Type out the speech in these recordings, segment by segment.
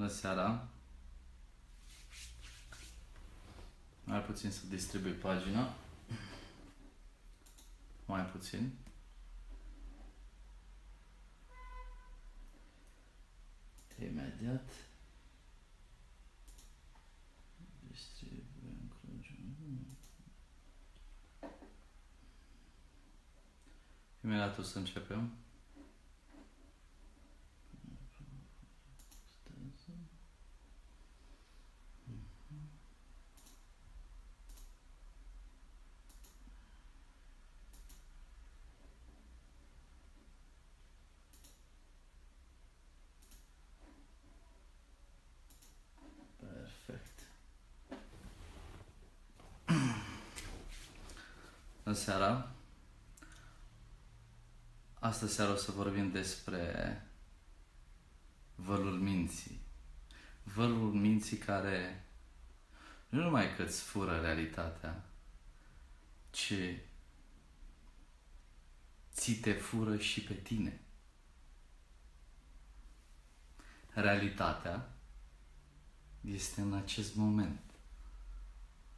Bună seara! Mai puțin să distribui pagina. Mai puțin. Imediat. Distribuim încrunjul. Imediat o să începem. Bună seara! Astăzi seara o să vorbim despre vălul minții. Vălul minții care nu numai că îți fură realitatea, ci ți te fură și pe tine. Realitatea este în acest moment.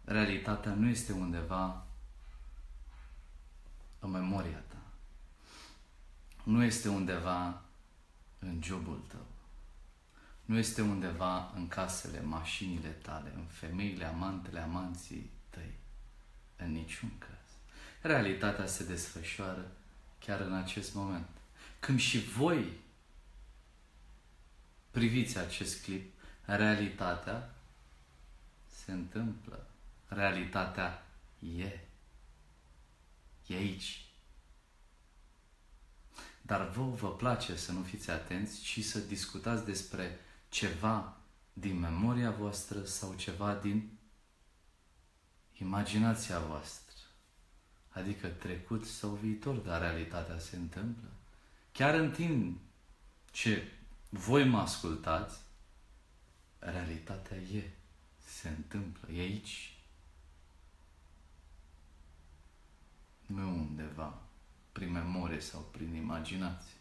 Realitatea nu este undeva în memoria ta. Nu este undeva în jobul tău. Nu este undeva în casele, mașinile tale, în femeile, amantele, amanții tăi. În niciun caz. Realitatea se desfășoară chiar în acest moment. Când și voi priviți acest clip, realitatea se întâmplă. Realitatea e. E aici. Dar vouă vă place să nu fiți atenți și să discutați despre ceva din memoria voastră sau ceva din imaginația voastră. Adică trecut sau viitor, dar realitatea se întâmplă. Chiar în timp ce voi mă ascultați, realitatea e. Se întâmplă. E aici. Nu undeva, prin memorie sau prin imaginație.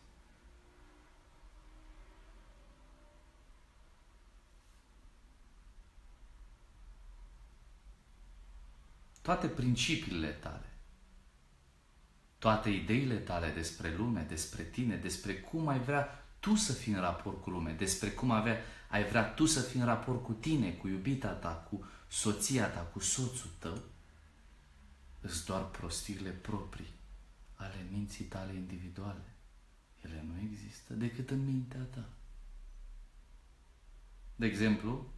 Toate principiile tale, toate ideile tale despre lume, despre tine, despre cum ai vrea tu să fii în raport cu lume, despre cum ai vrea tu să fii în raport cu tine, cu iubita ta, cu soția ta, cu soțul tău, îți doar prostiile proprii ale minții tale individuale. Ele nu există decât în mintea ta. De exemplu,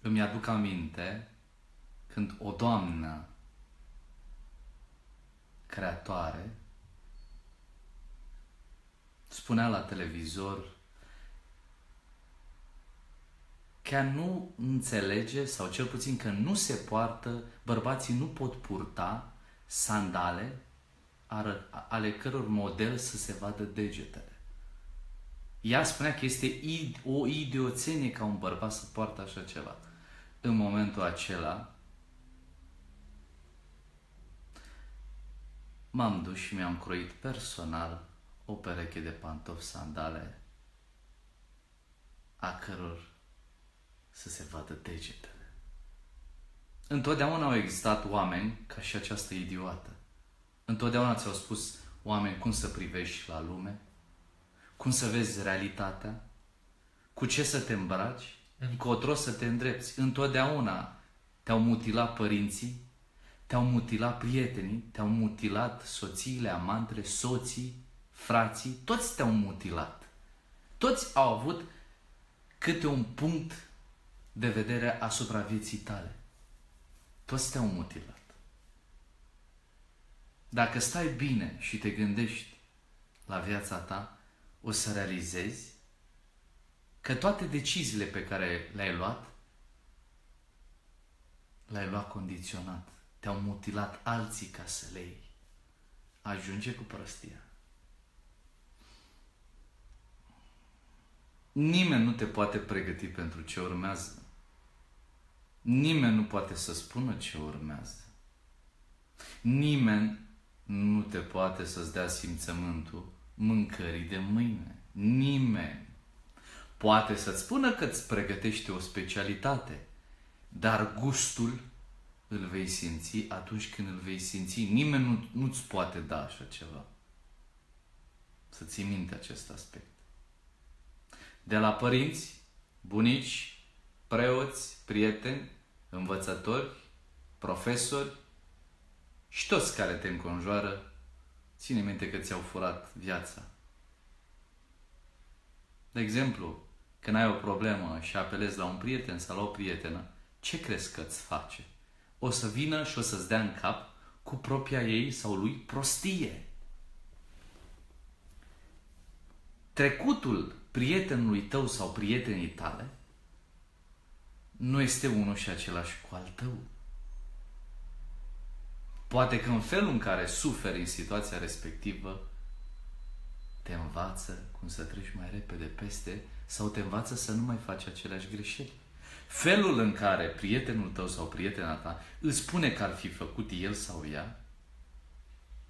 îmi aduc aminte când o doamnă creatoare spunea la televizor că nu înțelege, sau cel puțin că nu se poartă, bărbații nu pot purta sandale ale căror model să se vadă degetele. Ea spunea că este o idioțenie ca un bărbat să poartă așa ceva. În momentul acela m-am dus și mi-am croit personal o pereche de pantofi sandale a căror să se vadă degetele. Întotdeauna au existat oameni ca și această idiotă. Întotdeauna ți-au spus oameni cum să privești la lume, cum să vezi realitatea, cu ce să te îmbraci, încotro să te îndrepți. Întotdeauna te-au mutilat părinții, te-au mutilat prietenii, te-au mutilat soțiile, amantele, soții, frații, toți te-au mutilat. Toți au avut câte un punct de vedere asupra vieții tale. Toți te-au mutilat. Dacă stai bine și te gândești la viața ta, o să realizezi că toate deciziile pe care le-ai luat condiționat. Te-au mutilat alții ca să le iei. Ajunge cu prostia. Nimeni nu te poate pregăti pentru ce urmează. Nimeni nu poate să spună ce urmează. Nimeni nu te poate să-ți dea simțământul mâncării de mâine. Nimeni. Poate să-ți spună că îți pregătește o specialitate, dar gustul îl vei simți atunci când îl vei simți. Nimeni nu-ți poate da așa ceva. Să ții minte acest aspect. De la părinți, bunici, preoți, prieteni, învățători, profesori și toți care te înconjoară, ține minte că ți-au furat viața. De exemplu, când ai o problemă și apelezi la un prieten sau la o prietenă, ce crezi că îți face? O să vină și o să-ți dea în cap cu propria ei sau lui prostie. Trecutul prietenului tău sau prietenii tale nu este unul și același cu al tău. Poate că în felul în care suferi în situația respectivă te învață cum să treci mai repede peste sau te învață să nu mai faci aceleași greșeli. Felul în care prietenul tău sau prietena ta îți spune că ar fi făcut el sau ea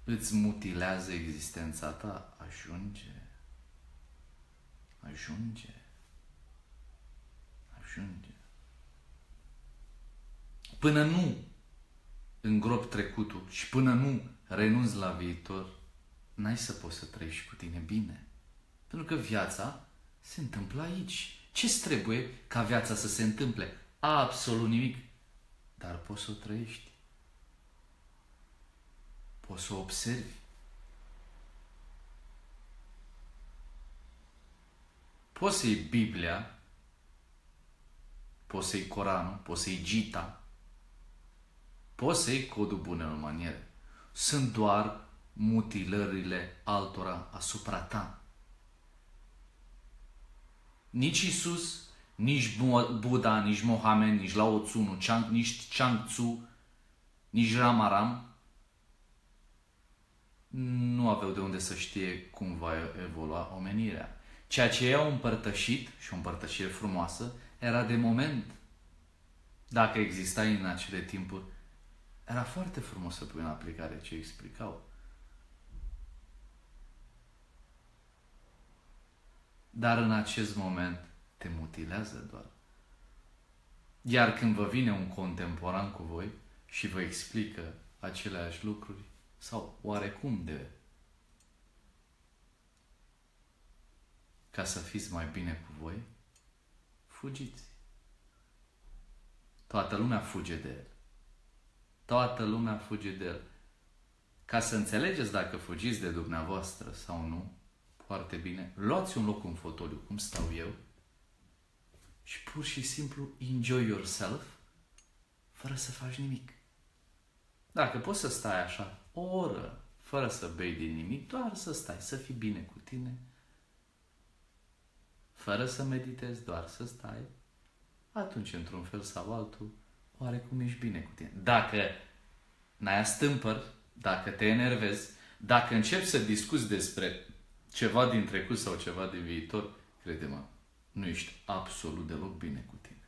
îți mutilează existența ta. Ajunge. Până nu îngropi trecutul și până nu renunți la viitor, n-ai să poți să trăiești cu tine bine. Pentru că viața se întâmplă aici. Ce-ți trebuie ca viața să se întâmple? Absolut nimic. Dar poți să o trăiești. Poți să o observi. Poți să iei Biblia, poți să iei Coranul, poți să iei Gita, poți să iei Codul Bunelor Maniere. Sunt doar mutilările altora asupra ta. Nici Isus, nici Buddha, nici Mohamed, nici Lao Tzu, nici Chuang Tzu, nici Ramaram nu aveau de unde să știe cum va evolua omenirea. Ceea ce ei au împărtășit, și o împărtășire frumoasă, era de moment. Dacă exista în acele timpuri, era foarte frumos să pui în aplicare ce explicau. Dar în acest moment te mutilează doar. Iar când vă vine un contemporan cu voi și vă explică aceleași lucruri, sau oarecum de... ca să fiți mai bine cu voi, fugiți. Toată lumea fuge de el. Toată lumea fuge de el. Ca să înțelegeți dacă fugiți de dumneavoastră sau nu, foarte bine, luați un loc în fotoliu, cum stau eu, și pur și simplu enjoy yourself, fără să faci nimic. Dacă poți să stai așa o oră, fără să bei din nimic, doar să stai, să fii bine cu tine, fără să meditezi, doar să stai, atunci, într-un fel sau altul, oarecum ești bine cu tine. Dacă n-ai astâmpări, dacă te enervezi, dacă începi să discuți despre ceva din trecut sau ceva din viitor, crede-mă, nu ești absolut deloc bine cu tine.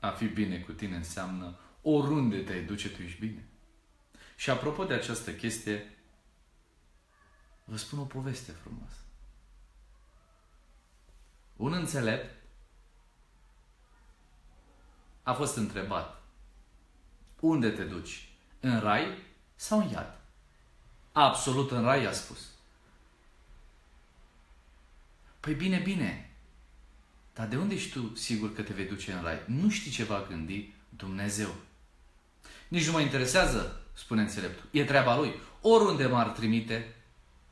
A fi bine cu tine înseamnă oriunde te duce, tu ești bine. Și apropo de această chestie, vă spun o poveste frumoasă. Un înțelept a fost întrebat: unde te duci? În rai sau în iad? Absolut în rai, a spus. Păi bine, bine, dar de unde ești tu sigur că te vei duce în rai? Nu știi ce va gândi Dumnezeu. Nici nu mă interesează, spune înțeleptul. E treaba lui. Oriunde m-ar trimite,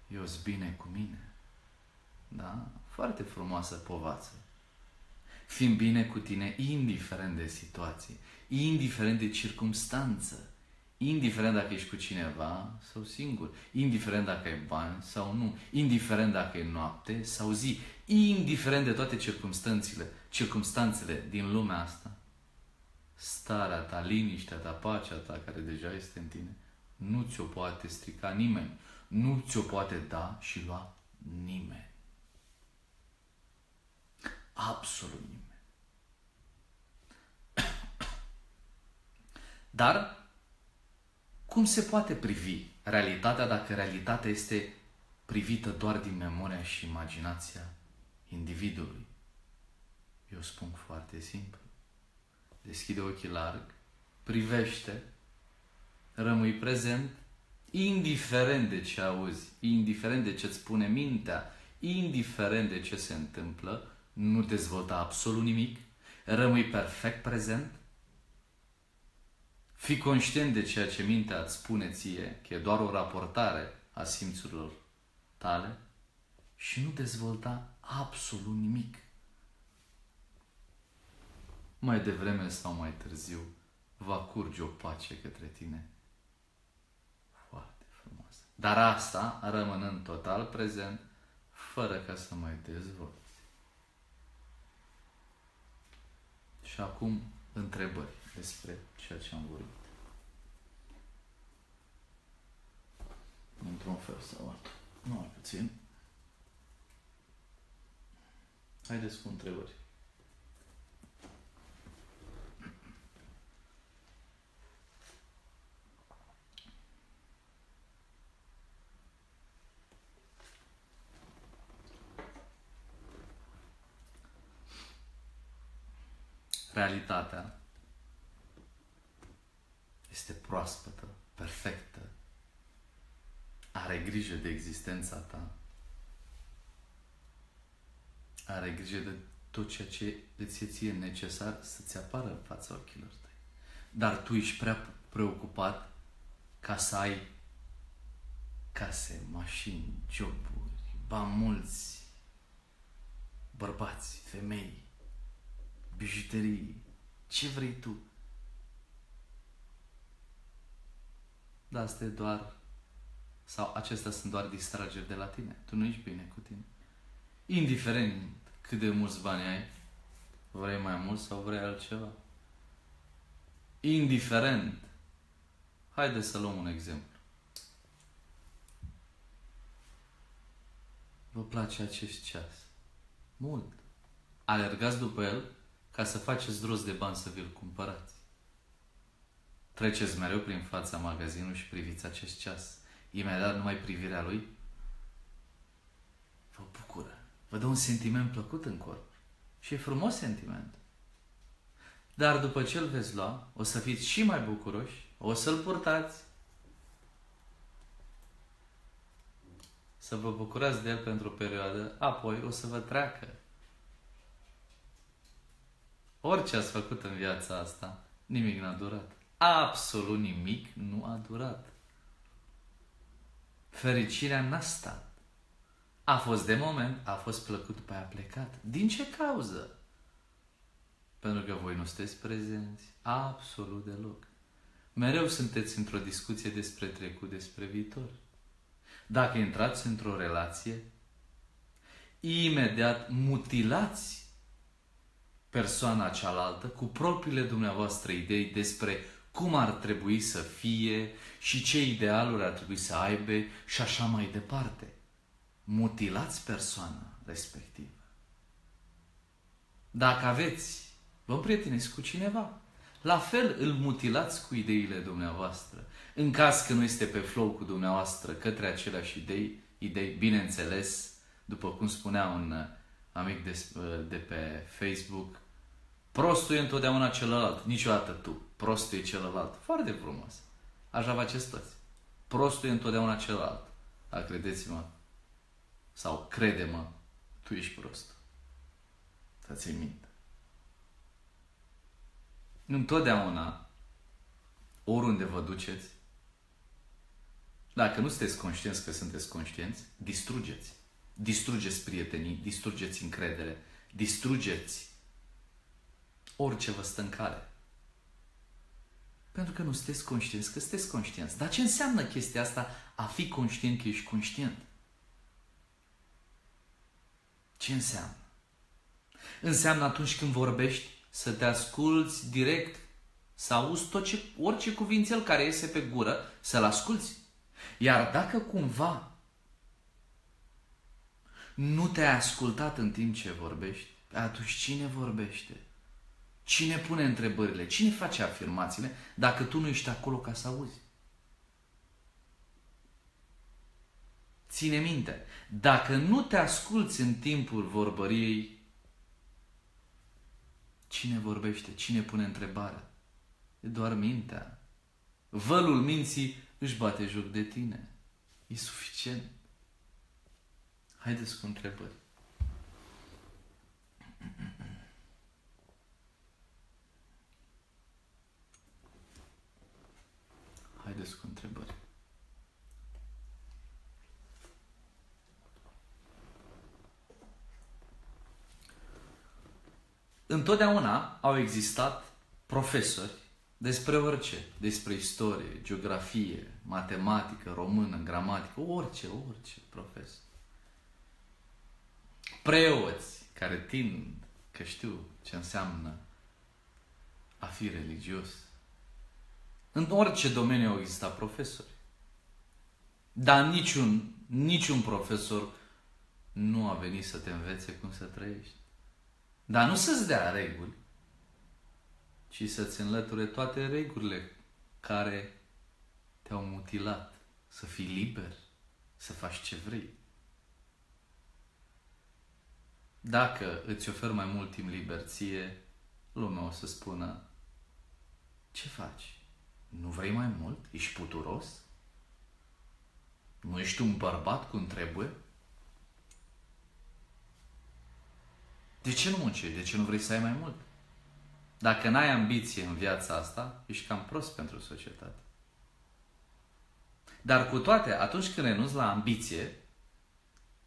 eu sunt bine cu mine. Da? Foarte frumoasă povață. Fii bine cu tine, indiferent de situație, indiferent de circumstanță, indiferent dacă ești cu cineva sau singur, indiferent dacă ai bani sau nu, indiferent dacă e noapte sau zi, indiferent de toate circumstanțele din lumea asta, starea ta, liniștea ta, pacea ta care deja este în tine, nu ți-o poate strica nimeni, nu ți-o poate da și lua nimeni. Absolut nimeni. Dar cum se poate privi realitatea dacă realitatea este privită doar din memoria și imaginația individului. Eu spun foarte simplu. Deschide ochii larg, privește, rămâi prezent, indiferent de ce auzi, indiferent de ce îți spune mintea, indiferent de ce se întâmplă, nu dezvolta absolut nimic, rămâi perfect prezent, fii conștient de ceea ce mintea îți spune ție, că e doar o raportare a simțurilor tale și nu dezvolta absolut nimic. Mai devreme sau mai târziu va curge o pace către tine foarte frumoasă. Dar asta rămânând total prezent, fără ca să mai dezvolți. Și acum întrebări despre ceea ce am vorbit. Într-un fel sau altul. Nu mai puțin. Haideți cu întrebări. Realitatea este proaspătă, perfectă, are grijă de existența ta, are grijă de tot ceea ce îți e ție necesar să-ți apară în fața ochilor tăi. Dar tu ești prea preocupat ca să ai case, mașini, joburi, bani mulți, bărbați, femei, bijuterii, ce vrei tu. Dar asta e doar, sau acestea sunt doar distrageri de la tine. Tu nu ești bine cu tine. Indiferent cât de mulți bani ai, vrei mai mult sau vrei altceva. Indiferent. Haideți să luăm un exemplu. Vă place acest ceas? Mult. Alergați după el ca să faceți rost de bani să vi-l cumpărați. Treceți mereu prin fața magazinului și priviți acest ceas. Imediat numai privirea lui vă bucură. Vă dă un sentiment plăcut în corp. Și e frumos sentiment. Dar după ce îl veți lua, o să fiți și mai bucuroși, o să-l purtați. Să vă bucurați de el pentru o perioadă, apoi o să vă treacă. Orice ați făcut în viața asta, nimic n-a durat. Absolut nimic nu a durat. Fericirea n-a stat. A fost de moment, a fost plăcut, după aia a plecat. Din ce cauză? Pentru că voi nu sunteți prezenți absolut deloc. Mereu sunteți într-o discuție despre trecut, despre viitor. Dacă intrați într-o relație, imediat mutilați persoana cealaltă cu propriile dumneavoastră idei despre cum ar trebui să fie și ce idealuri ar trebui să aibă și așa mai departe. Mutilați persoana respectivă. Dacă aveți, vă împrieteniți cu cineva. La fel îl mutilați cu ideile dumneavoastră. În caz că nu este pe flow cu dumneavoastră către aceleași idei, bineînțeles, după cum spunea un amic de pe Facebook, prostul e întotdeauna celălalt, niciodată tu. Prostul e celălalt. Foarte frumos. Așa faceți toți. Prostul e întotdeauna celălalt. Dar credeți-mă, sau crede-mă, tu ești prost. Să ții minte. Întotdeauna, oriunde vă duceți, dacă nu sunteți conștienți că sunteți conștienți, distrugeți. Distrugeți prietenii, distrugeți încredere, distrugeți orice vă stă în cale. Pentru că nu sunteți conștienți că sunteți conștienți. Dar ce înseamnă chestia asta, a fi conștient că ești conștient? Ce înseamnă? Înseamnă atunci când vorbești să te asculți direct, să auzi orice cuvințel care iese pe gură, să-l asculți. Iar dacă cumva nu te-ai ascultat în timp ce vorbești, atunci cine vorbește? Cine pune întrebările? Cine face afirmațiile dacă tu nu ești acolo ca să auzi? Ține minte, dacă nu te asculți în timpul vorbăriei, cine vorbește? Cine pune întrebarea? E doar mintea. Vălul minții își bate joc de tine. E suficient. Haideți cu întrebări. Haideți cu întrebări. Întotdeauna au existat profesori despre orice, despre istorie, geografie, matematică, română, gramatică, orice profesor. Preoți care tind că știu ce înseamnă a fi religios. În orice domeniu au existat profesori. Dar niciun profesor nu a venit să te învețe cum să trăiești. Dar nu să-ți dea reguli, ci să-ți înlăture toate regulile care te-au mutilat. Să fii liber, să faci ce vrei. Dacă îți oferi mai mult timp liber ție, lumea o să spună: ce faci? Nu vrei mai mult? Ești puturos? Nu ești un bărbat cum trebuie? De ce nu muncești? De ce nu vrei să ai mai mult? Dacă n-ai ambiție în viața asta, ești cam prost pentru societate. Dar cu toate, atunci când renunți la ambiție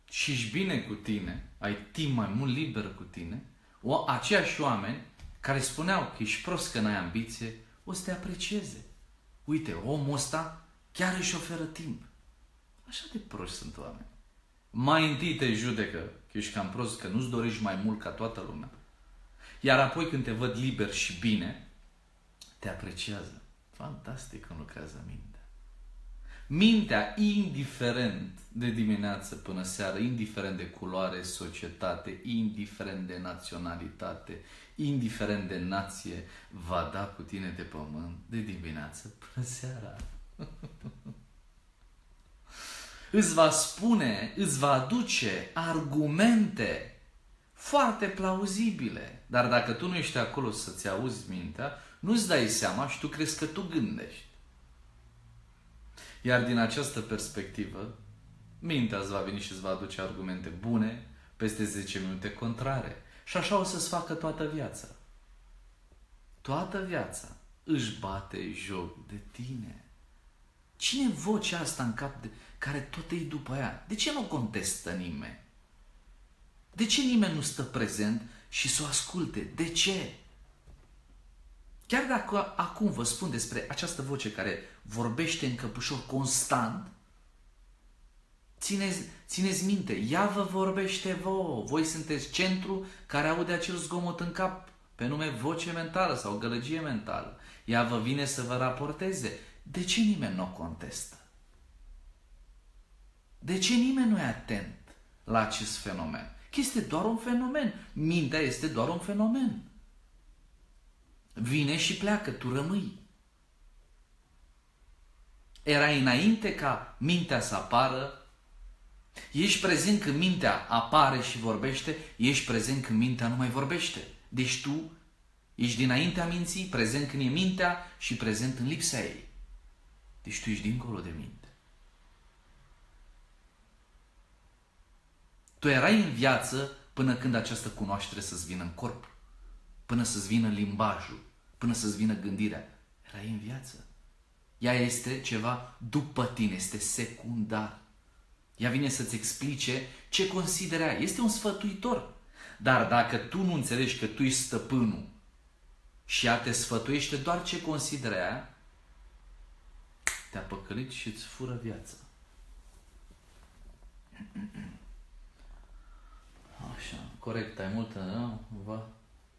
și ești bine cu tine, ai timp mai mult liber cu tine, aceiași oameni care spuneau că ești prost că n-ai ambiție, o să te aprecieze. Uite, omul ăsta chiar își oferă timp. Așa de proști sunt oameni. Mai întâi te judecă că ești cam prost, că nu-ți dorești mai mult ca toată lumea. Iar apoi când te văd liber și bine, te apreciază. Fantastic cum lucrează mintea. Mintea, indiferent de dimineață până seară, indiferent de culoare, societate, indiferent de naționalitate, indiferent de nație, va da cu tine de pământ de dimineață până seara. Îți va spune, îți va aduce argumente foarte plauzibile. Dar dacă tu nu ești acolo să-ți auzi mintea, nu-ți dai seama și tu crezi că tu gândești. Iar din această perspectivă, mintea îți va veni și îți va aduce argumente bune, peste 10 minute contrare. Și așa o să-ți facă toată viața. Toată viața își bate joc de tine. Cine vocea asta în cap de care tot e după ea? De ce nu contestă nimeni? De ce nimeni nu stă prezent și să o asculte? De ce? Chiar dacă acum vă spun despre această voce care vorbește în căpușor constant, țineți minte, ea vă vorbește vouă. Voi sunteți centru care aude acel zgomot în cap, pe nume voce mentală sau gălăgie mentală. Ea vă vine să vă raporteze. De ce nimeni nu o contestă? De ce nimeni nu e atent la acest fenomen? Că este doar un fenomen. Mintea este doar un fenomen. Vine și pleacă, tu rămâi. Era înainte ca mintea să apară. Ești prezent când mintea apare și vorbește, ești prezent când mintea nu mai vorbește. Deci tu ești dinaintea minții, prezent când e mintea și prezent în lipsa ei. Deci tu ești dincolo de minte. Tu erai în viață până când această cunoaștere să-ți vină în corp, până să-ți vină limbajul, până să-ți vină gândirea. Erai în viață. Ea este ceva după tine, este secundar. Ea vine să-ți explice ce consideri ea. Este un sfătuitor. Dar dacă tu nu înțelegi că tu ești stăpânul și ea te sfătuiește doar ce consideri ea, te-a păcălit și îți fură viața. Așa, corect, ai multă, nu?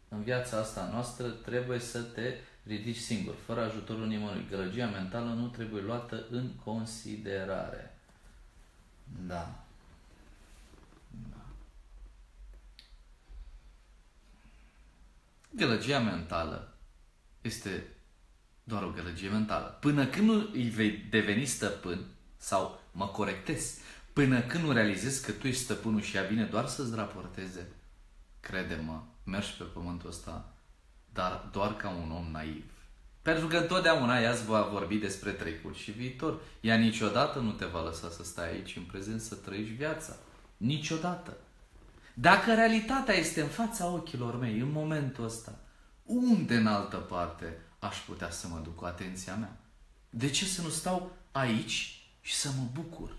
În viața asta noastră trebuie să te ridici singur, fără ajutorul nimănui. Gălăgia mentală nu trebuie luată în considerare. Da. Da. Gălăgia mentală este doar o gălăgie mentală. Până când nu îi vei deveni stăpân, sau mă corectez, Până când nu realizezi că tu ești stăpânul și ea vine doar să-ți raporteze, crede-mă, mergi pe pământul ăsta, dar doar ca un om naiv. Pentru că întotdeauna ea îți va vorbi despre trecul și viitor. Ea niciodată nu te va lăsa să stai aici în prezent să trăiești viața. Niciodată. Dacă realitatea este în fața ochilor mei, în momentul ăsta, unde în altă parte aș putea să mă duc cu atenția mea? De ce să nu stau aici și să mă bucur?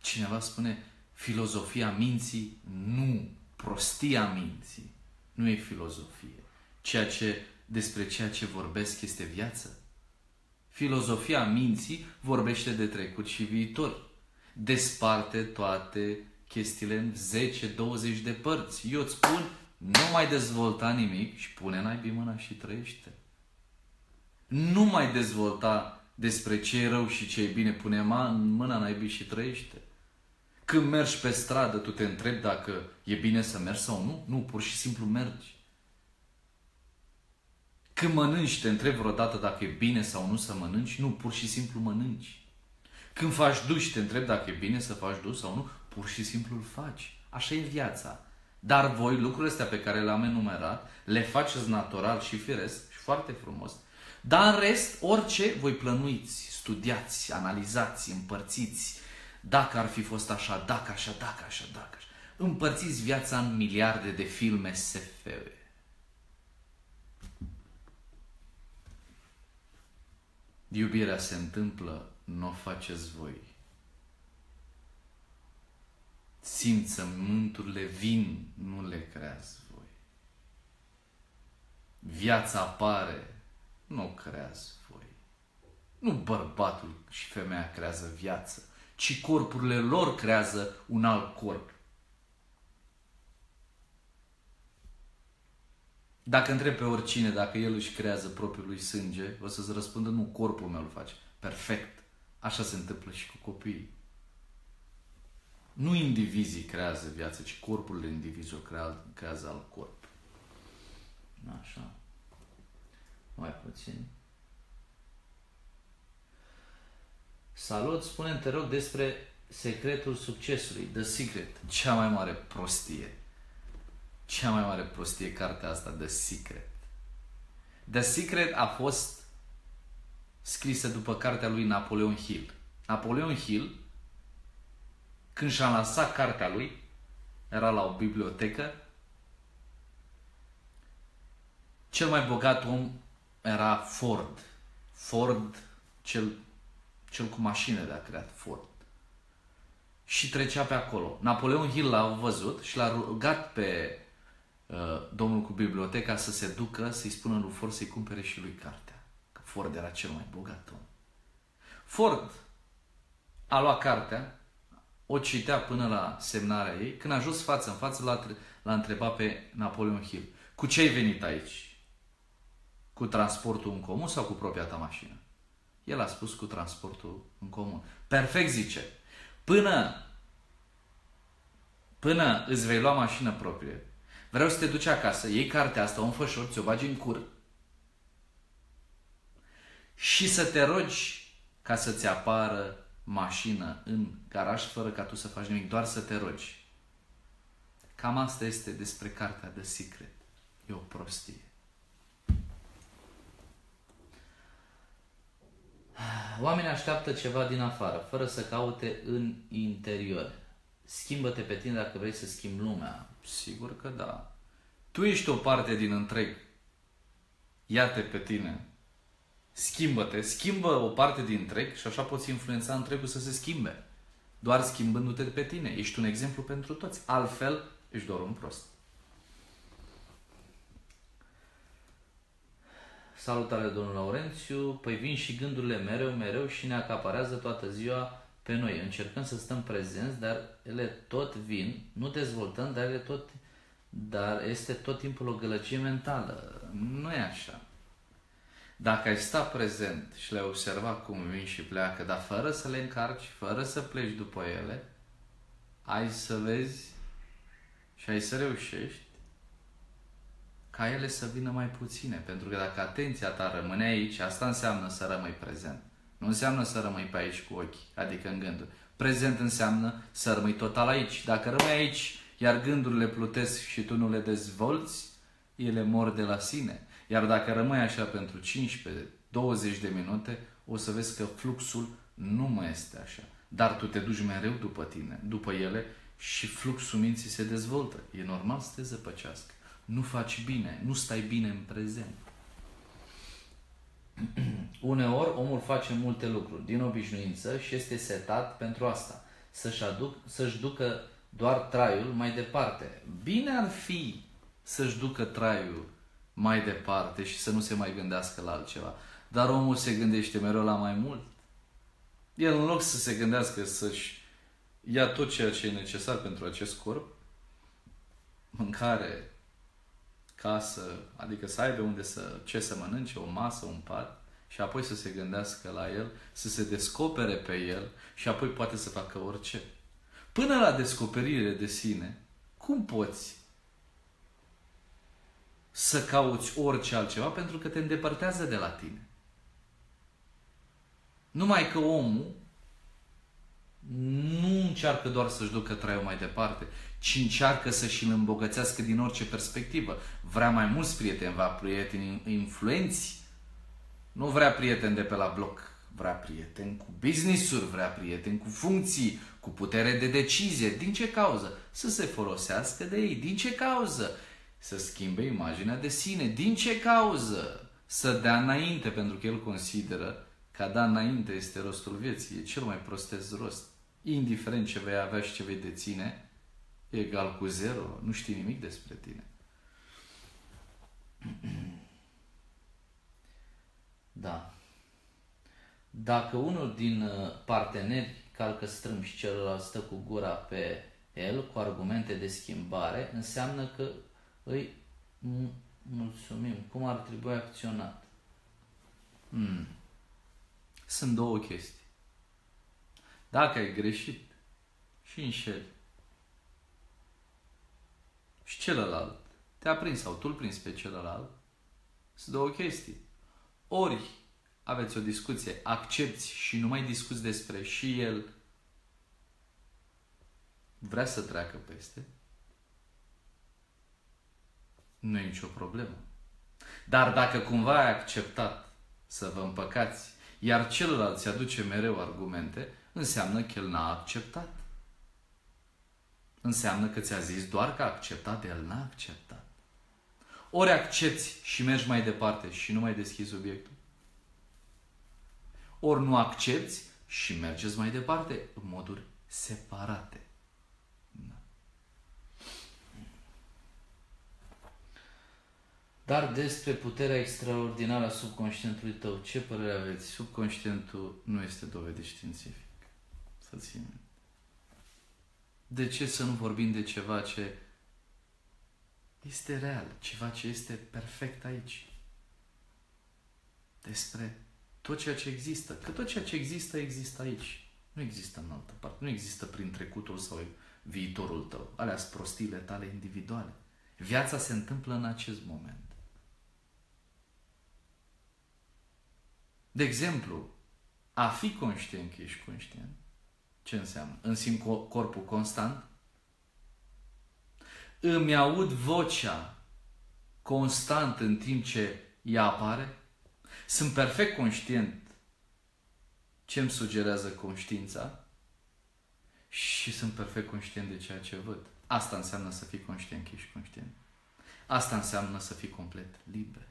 Cineva spune, filozofia minții, nu, prostia minții. Nu e filozofie. Despre ceea ce vorbesc este viață. Filozofia minții vorbește de trecut și viitor. Desparte toate chestiile în 10-20 de părți. Eu îți spun, nu mai dezvolta nimic și pune naibii mâna și trăiește. Nu mai dezvolta despre ce e rău și ce e bine, pune mâna naibii și trăiește. Când mergi pe stradă, tu te întrebi dacă e bine să mergi sau nu? Nu, pur și simplu mergi. Când mănânci, te întrebi vreodată dacă e bine sau nu să mănânci? Nu, pur și simplu mănânci. Când faci duș, te întrebi dacă e bine să faci duș sau nu? Pur și simplu îl faci. Așa e viața. Dar voi, lucrurile astea pe care le-am enumerat, le faceți natural și firesc și foarte frumos. Dar în rest, orice voi plănuiți, studiați, analizați, împărțiți. Dacă ar fi fost așa, dacă așa, dacă așa, dacă așa. Împărțiți viața în miliarde de filme SF-uri. Iubirea se întâmplă, nu o faceți voi. Simțământurile vin, nu le creați voi. Viața apare, nu o creați voi. Nu bărbatul și femeia creează viață, ci corpurile lor creează un alt corp. Dacă întreb pe oricine dacă el își creează propriul lui sânge, o să-ți răspundă, nu, corpul meu îl face. Perfect. Așa se întâmplă și cu copiii. Nu indivizii creează viață, ci corpul de indivizi o creează al corp. Așa. Mai puțin. Salut, spune-mi, te rog, despre secretul succesului. The Secret. Cea mai mare prostie. Cea mai mare prostie, cartea asta, The Secret. The Secret a fost scrisă după cartea lui Napoleon Hill. Napoleon Hill, când și-a lansat cartea lui, era la o bibliotecă, cel mai bogat om era Ford. Ford, cel cu mașinile a creat Ford. Și trecea pe acolo. Napoleon Hill l-a văzut și l-a rugat pe domnul cu biblioteca să se ducă, să-i spună lui Ford să-i cumpere și lui cartea. Că Ford era cel mai bogat om. Ford a luat cartea, o citea până la semnarea ei. Când a ajuns față în față, l-a întrebat pe Napoleon Hill. Cu ce ai venit aici? Cu transportul în comun sau cu propria ta mașină? El a spus cu transportul în comun. Perfect, zice. Până îți vei lua mașină proprie, vreau să te duci acasă, iei cartea asta, o înfășori, ți-o bagi în cur și să te rogi ca să-ți apară mașină în garaj fără ca tu să faci nimic, doar să te rogi. Cam asta este despre cartea de Secret. E o prostie. Oamenii așteaptă ceva din afară, fără să caute în interior. Schimbă-te pe tine dacă vrei să schimbi lumea. Sigur că da. Tu ești o parte din întreg. Ia-te pe tine. Schimbă-te. Schimbă o parte din întreg și așa poți influența întregul să se schimbe. Doar schimbându-te pe tine. Ești un exemplu pentru toți. Altfel, ești doar un prost. Salutare, domnul Laurentiu. Păi vin și gândurile mereu și ne acaparează toată ziua pe noi. Încercăm să stăm prezenți, dar ele tot vin. Nu dezvoltăm, dar este tot timpul o gălăgie mentală. Nu e așa. Dacă ai sta prezent și le-ai observat cum vin și pleacă, dar fără să le încarci, fără să pleci după ele, ai să vezi și ai să reușești ca ele să vină mai puține. Pentru că dacă atenția ta rămâne aici, asta înseamnă să rămâi prezent. Nu înseamnă să rămâi pe aici cu ochii, adică în gânduri. Prezent înseamnă să rămâi total aici. Dacă rămâi aici, iar gândurile plutesc și tu nu le dezvolți, ele mor de la sine. Iar dacă rămâi așa pentru 15-20 de minute, o să vezi că fluxul nu mai este așa. Dar tu te duci mereu după tine, după ele, și fluxul minții se dezvoltă. E normal să te zăpăcească. Nu faci bine, nu stai bine în prezent. Uneori omul face multe lucruri din obișnuință și este setat pentru asta. Să-și ducă doar traiul mai departe. Bine ar fi să-și ducă traiul mai departe și să nu se mai gândească la altceva. Dar omul se gândește mereu la mai mult. El, în loc să se gândească să-și ia tot ceea ce e necesar pentru acest corp, mâncare, casă, adică să aibă unde să mănânce, o masă, un pat, și apoi să se gândească la el, să se descopere pe el și apoi poate să facă orice. Până la descoperire de sine, cum poți să cauți orice altceva, pentru că te îndepărtează de la tine? Numai că omul nu încearcă doar să-și ducă traiul mai departe, ci încearcă să-și îl îmbogățească din orice perspectivă. Vrea mai mulți prieteni, vrea prieteni influenți. Nu vrea prieteni de pe la bloc. Vrea prieteni cu business-uri, vrea prieteni cu funcții, cu putere de decizie. Din ce cauză? Să se folosească de ei. Din ce cauză? Să schimbe imaginea de sine. Din ce cauză? Să dea înainte, pentru că el consideră că a da înainte este rostul vieții. E cel mai prostez rost. Indiferent ce vei avea și ce vei deține, egal cu zero. Nu știi nimic despre tine. Da. Dacă unul din parteneri calcă strâmb și celălalt stă cu gura pe el cu argumente de schimbare, înseamnă că îi mulțumim. Cum ar trebui acționat? Sunt două chestii. Dacă ai greșit și înșeli și celălalt te-a prins sau tu îl prinzi pe celălalt, sunt două chestii. Ori aveți o discuție, accepți și nu mai discuți despre și el vrea să treacă peste, nu e nicio problemă. Dar dacă cumva ai acceptat să vă împăcați, iar celălalt se aduce mereu argumente, înseamnă că el n-a acceptat. Înseamnă că ți-a zis doar că a acceptat, el n-a acceptat. Ori accepți și mergi mai departe și nu mai deschizi subiectul, ori nu accepți și mergeți mai departe în moduri separate. Da. Dar despre puterea extraordinară a subconștientului tău, ce părere aveți? Subconștientul nu este dovedit științific. Să ținem. De ce să nu vorbim de ceva ce este real, ceva ce este perfect aici? Despre tot ceea ce există. Că tot ceea ce există, există aici. Nu există în altă parte. Nu există prin trecutul sau viitorul tău. Alea sunt prostiile tale individuale. Viața se întâmplă în acest moment. De exemplu, a fi conștient că ești conștient, ce înseamnă? Îmi simt corpul constant? Îmi aud vocea constant în timp ce ea apare? Sunt perfect conștient ce îmi sugerează conștiința și sunt perfect conștient de ceea ce văd. Asta înseamnă să fii conștient că ești conștient. Asta înseamnă să fii complet liber.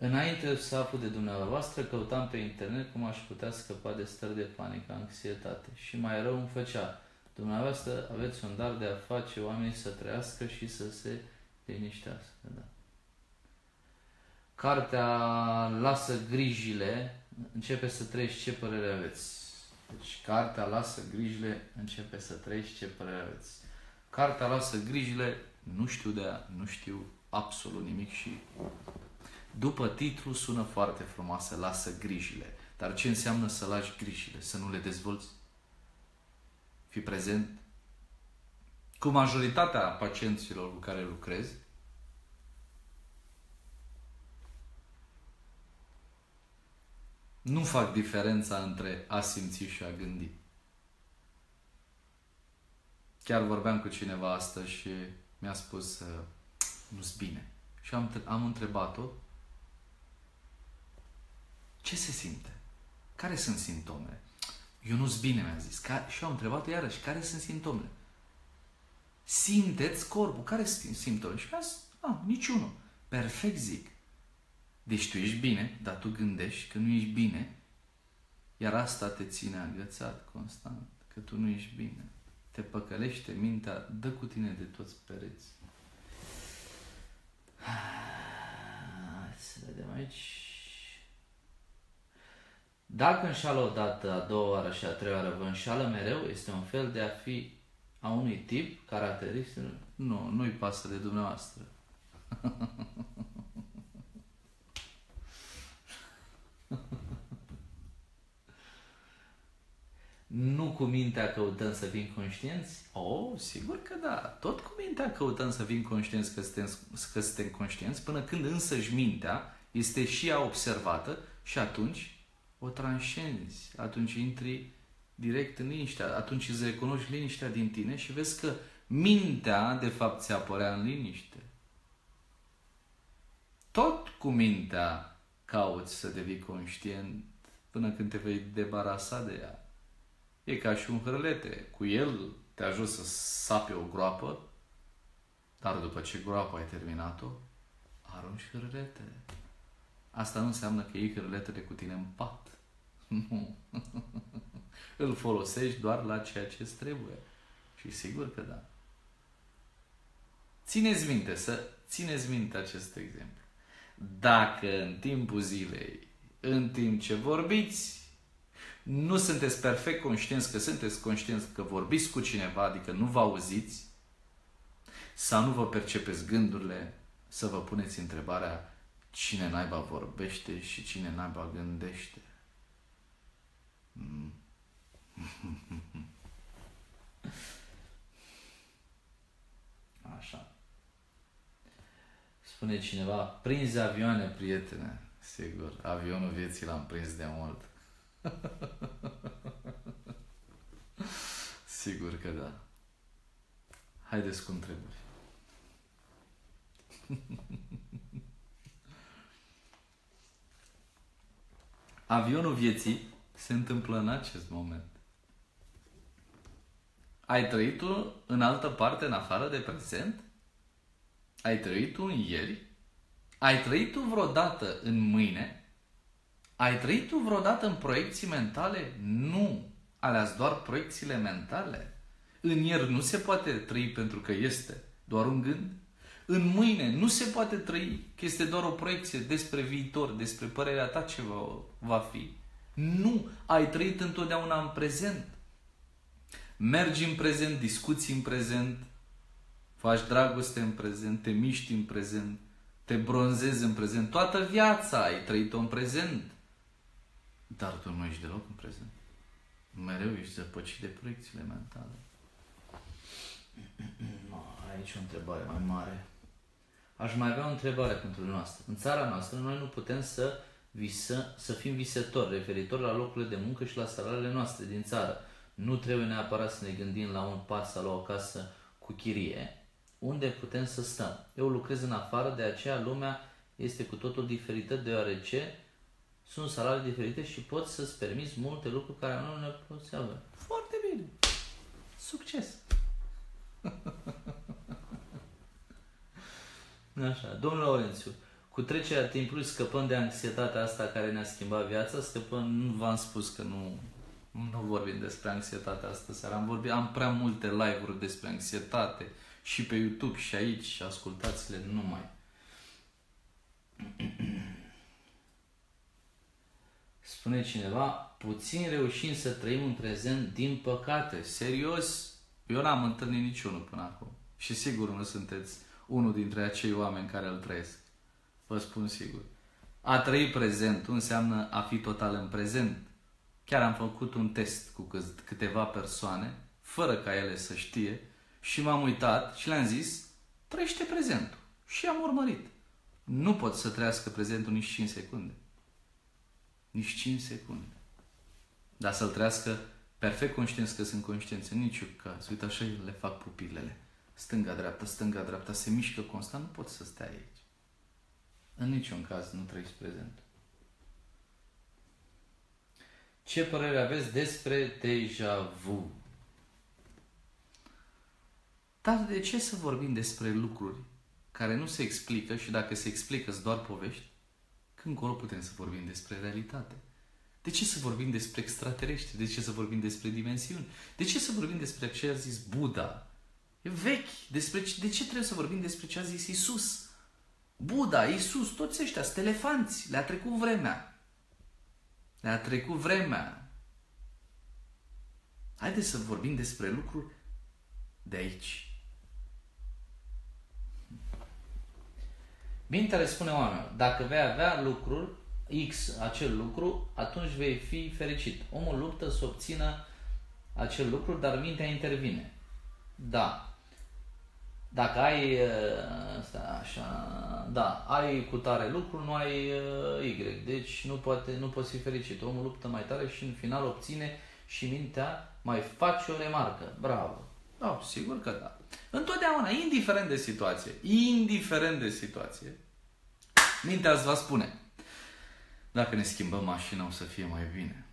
Înainte să aflu de dumneavoastră, căutam pe internet cum aș putea scăpa de stări de panică, anxietate. Și mai rău îmi făcea. Dumneavoastră aveți un dar de a face oamenii să trăiască și să se liniștească, da. Cartea Lasă grijile, începe să trăiești, ce părere aveți? Deci, cartea Lasă grijile, începe să trăiești, ce părere aveți? Cartea Lasă grijile, nu știu de ea, nu știu absolut nimic și după titlu sună foarte frumoasă, Lasă grijile. Dar ce înseamnă să lași grijile? Să nu le dezvolți? Fii prezent? Cu majoritatea pacienților cu care lucrez, nu fac diferența între a simți și a gândi. Chiar vorbeam cu cineva astăzi și mi-a spus nu-s bine. Și am întrebat-o ce se simte? Care sunt simptomele? Eu nu-s bine, mi-a zis. Și am întrebat-o iarăși, care sunt simptomele? Simteți corpul, care sunt simptomele? Și mi-a zis, niciunul. Perfect, zic. Deci tu ești bine, dar tu gândești că nu ești bine, iar asta te ține agățat constant, că tu nu ești bine. Te păcălește mintea, dă cu tine de toți pereți. Să vedem aici. Dacă înșală o dată, a doua oară și a treia oară vă înșală mereu, este un fel de a fi a unui tip caracteristic. Nu, nu-i pasă de dumneavoastră. Nu cu mintea căutăm să fim conștienți? Oh, sigur că da. Tot cu mintea căutăm să fim conștienți că suntem conștienți, până când însăși mintea este și ea observată și atunci o transcenzi. Atunci intri direct în liniște. Atunci îți recunoști liniștea din tine și vezi că mintea, de fapt, se apărea în liniște. Tot cu mintea cauți să devii conștient până când te vei debarasa de ea. E ca și un hârlete. Cu el te ajut să sapi o groapă, dar după ce groapa ai terminat-o, arunci hârletele. Asta nu înseamnă că iei hârletele cu tine în pat. Nu. Îl folosești doar la ceea ce îți trebuie. Și sigur că da. Țineți minte acest exemplu. Dacă în timpul zilei, în timp ce vorbiți, nu sunteți perfect conștienți că sunteți conștienți că vorbiți cu cineva, adică nu vă auziți sau nu vă percepeți gândurile, să vă puneți întrebarea cine naiba vorbește și cine naiba gândește. Așa. Spune cineva, prinzi avioane, prietene. Sigur, avionul vieții l-am prins de mult. Sigur că da. Haideți cu întrebări. Avionul vieții se întâmplă în acest moment. Ai trăit tu în altă parte în afară de prezent? Ai trăit tu în ieri? Ai trăit tu vreodată în mâine? Ai trăit tu vreodată în proiecții mentale? Nu! Alea-s doar proiecțiile mentale. În ieri nu se poate trăi pentru că este doar un gând. În mâine nu se poate trăi că este doar o proiecție despre viitor, despre părerea ta ce va fi. Nu! Ai trăit întotdeauna în prezent. Mergi în prezent, discuți în prezent, faci dragoste în prezent, te miști în prezent, te bronzezi în prezent. Toată viața ai trăit-o în prezent. Dar tu nu ești deloc în prezent. Mereu ești zăpăcit de proiecțiile mentale. Aici o întrebare mai mare. Aș mai avea o întrebare pentru noastră. În țara noastră noi nu putem să fim visători referitor la locurile de muncă și la salariile noastre din țară. Nu trebuie neapărat să ne gândim la un pas sau la o casă cu chirie. Unde putem să stăm? Eu lucrez în afară, de aceea lumea este cu totul diferită, deoarece sunt salarii diferite și pot să-ți permiți multe lucruri care nu ne poți avea. Foarte bine! Succes! Așa, domnul Laurentiu, cu trecerea timpului scăpăm de anxietatea asta care ne-a schimbat viața, nu v-am spus că nu vorbim despre anxietatea asta seara, am prea multe live-uri despre anxietate, și pe YouTube și aici, ascultați-le numai. Spune cineva, puțin reușim să trăim în prezent, din păcate. Serios? Eu n-am întâlnit niciunul până acum. Și sigur nu sunteți unul dintre acei oameni care îl trăiesc. Vă spun sigur. A trăi prezentul înseamnă a fi total în prezent. Chiar am făcut un test cu câteva persoane, fără ca ele să știe, și m-am uitat și le-am zis, trăiește prezentul. Și am urmărit. Nu pot să trăiască prezentul nici 5 secunde. nici 5 secunde. Dar să-l trăiască perfect conștienți că sunt conștienți, în niciun caz. Uite așa le fac pupilele. Stânga-dreapta, stânga-dreapta, se mișcă constant, nu poți să stai aici. În niciun caz nu trăiești prezent. Ce părere aveți despre deja vu? Dar de ce să vorbim despre lucruri care nu se explică și dacă se explică sunt doar povești? Când încolo putem să vorbim despre realitate? De ce să vorbim despre extraterestri? De ce să vorbim despre dimensiuni? De ce să vorbim despre ce a zis Buddha? E vechi. De ce trebuie să vorbim despre ce a zis Isus? Buddha, Isus, toți ăștia sunt elefanți. Le-a trecut vremea. Le-a trecut vremea. Haideți să vorbim despre lucruri de aici. Mintea le spune oamenilor, dacă vei avea lucruri, X, acel lucru, atunci vei fi fericit. Omul luptă să obțină acel lucru, dar mintea intervine. Da. Dacă ai așa, da, ai cu tare lucru, nu ai Y, deci nu poți fi fericit. Omul luptă mai tare și în final obține și mintea mai face o remarcă. Bravo. Da, sigur că da. Întotdeauna, indiferent de situație, mintea îți va spune: dacă ne schimbăm mașina, o să fie mai bine.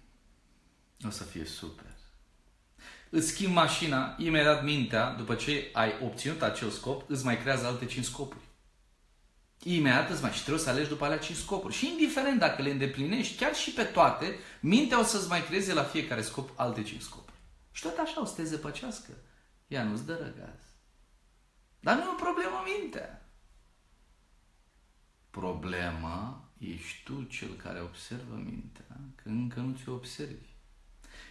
O să fie super. Îți schimbi mașina, imediat mintea, după ce ai obținut acel scop, îți mai creează alte 5 scopuri. Imediat îți mai... și trebuie să alegi după alea 5 scopuri. Și indiferent dacă le îndeplinești, chiar și pe toate, mintea o să-ți mai creeze la fiecare scop alte 5 scopuri. Și tot așa o să te zăpăcească. Ea nu-ți dă răgaz. Dar nu e o problemă mintea. Problema... ești tu cel care observă mintea, că încă nu ți-o observi.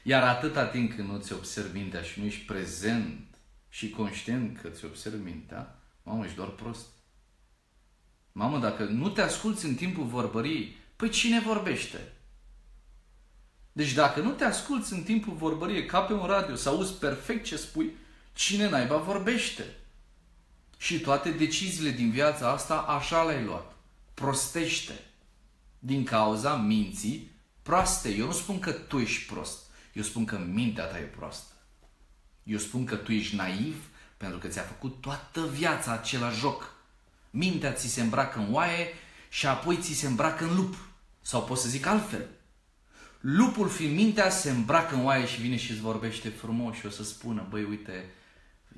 Iar atâta timp când nu ți observi mintea și nu ești prezent și conștient că ți observi mintea, mamă, ești doar prost. Mamă, dacă nu te asculți în timpul vorbării, păi cine vorbește? Deci dacă nu te asculți în timpul vorbării, ca pe un radio, să auzi perfect ce spui, cine naiba vorbește? Și toate deciziile din viața asta așa le-ai luat. Prostește. Din cauza minții proaste. Eu nu spun că tu ești prost. Eu spun că mintea ta e proastă. Eu spun că tu ești naiv pentru că ți-a făcut toată viața același joc. Mintea ți se îmbracă în oaie și apoi ți se îmbracă în lup. Sau pot să zic altfel. Lupul fiind mintea se îmbracă în oaie și vine și îți vorbește frumos și o să spună: băi, uite,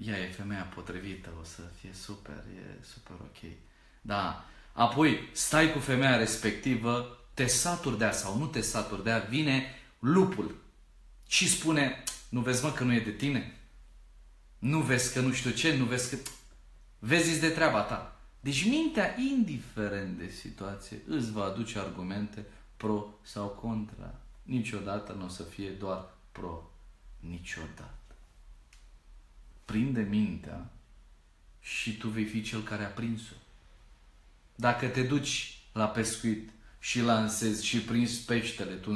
ea e femeia potrivită, o să fie super, e super ok. Da. Apoi stai cu femeia respectivă, te saturi de ea sau nu te saturi de ea, vine lupul și spune: nu vezi, mă, că nu e de tine? Nu vezi că nu știu ce? Nu vezi că... vezi de treaba ta. Deci mintea, indiferent de situație, îți va aduce argumente pro sau contra. Niciodată nu o să fie doar pro. Niciodată. Prinde mintea și tu vei fi cel care a prins-o. Dacă te duci la pescuit și lansezi și prinzi peștele, tu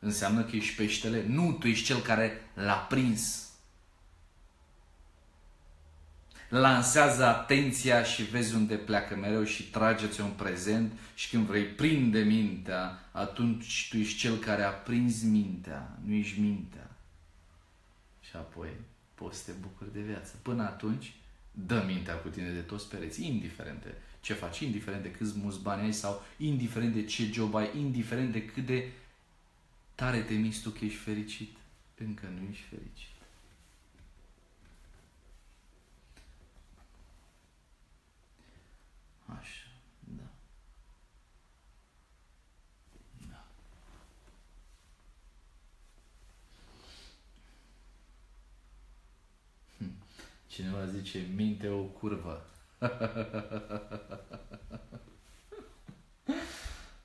înseamnă că ești peștele? Nu, tu ești cel care l-a prins. Lansează atenția și vezi unde pleacă mereu și trageți-o în prezent și când vrei prinde mintea, atunci tu ești cel care a prins mintea, nu ești mintea. Și apoi poți să te bucuri de viață. Până atunci, dă mintea cu tine de toți pereți, indiferent de ce faci, indiferent de câți mulți bani ai sau indiferent de ce job ai, indiferent de cât de tare te minți tu că ești fericit. Încă nu ești fericit. Așa, da. Da. Cineva zice: minte o curvă.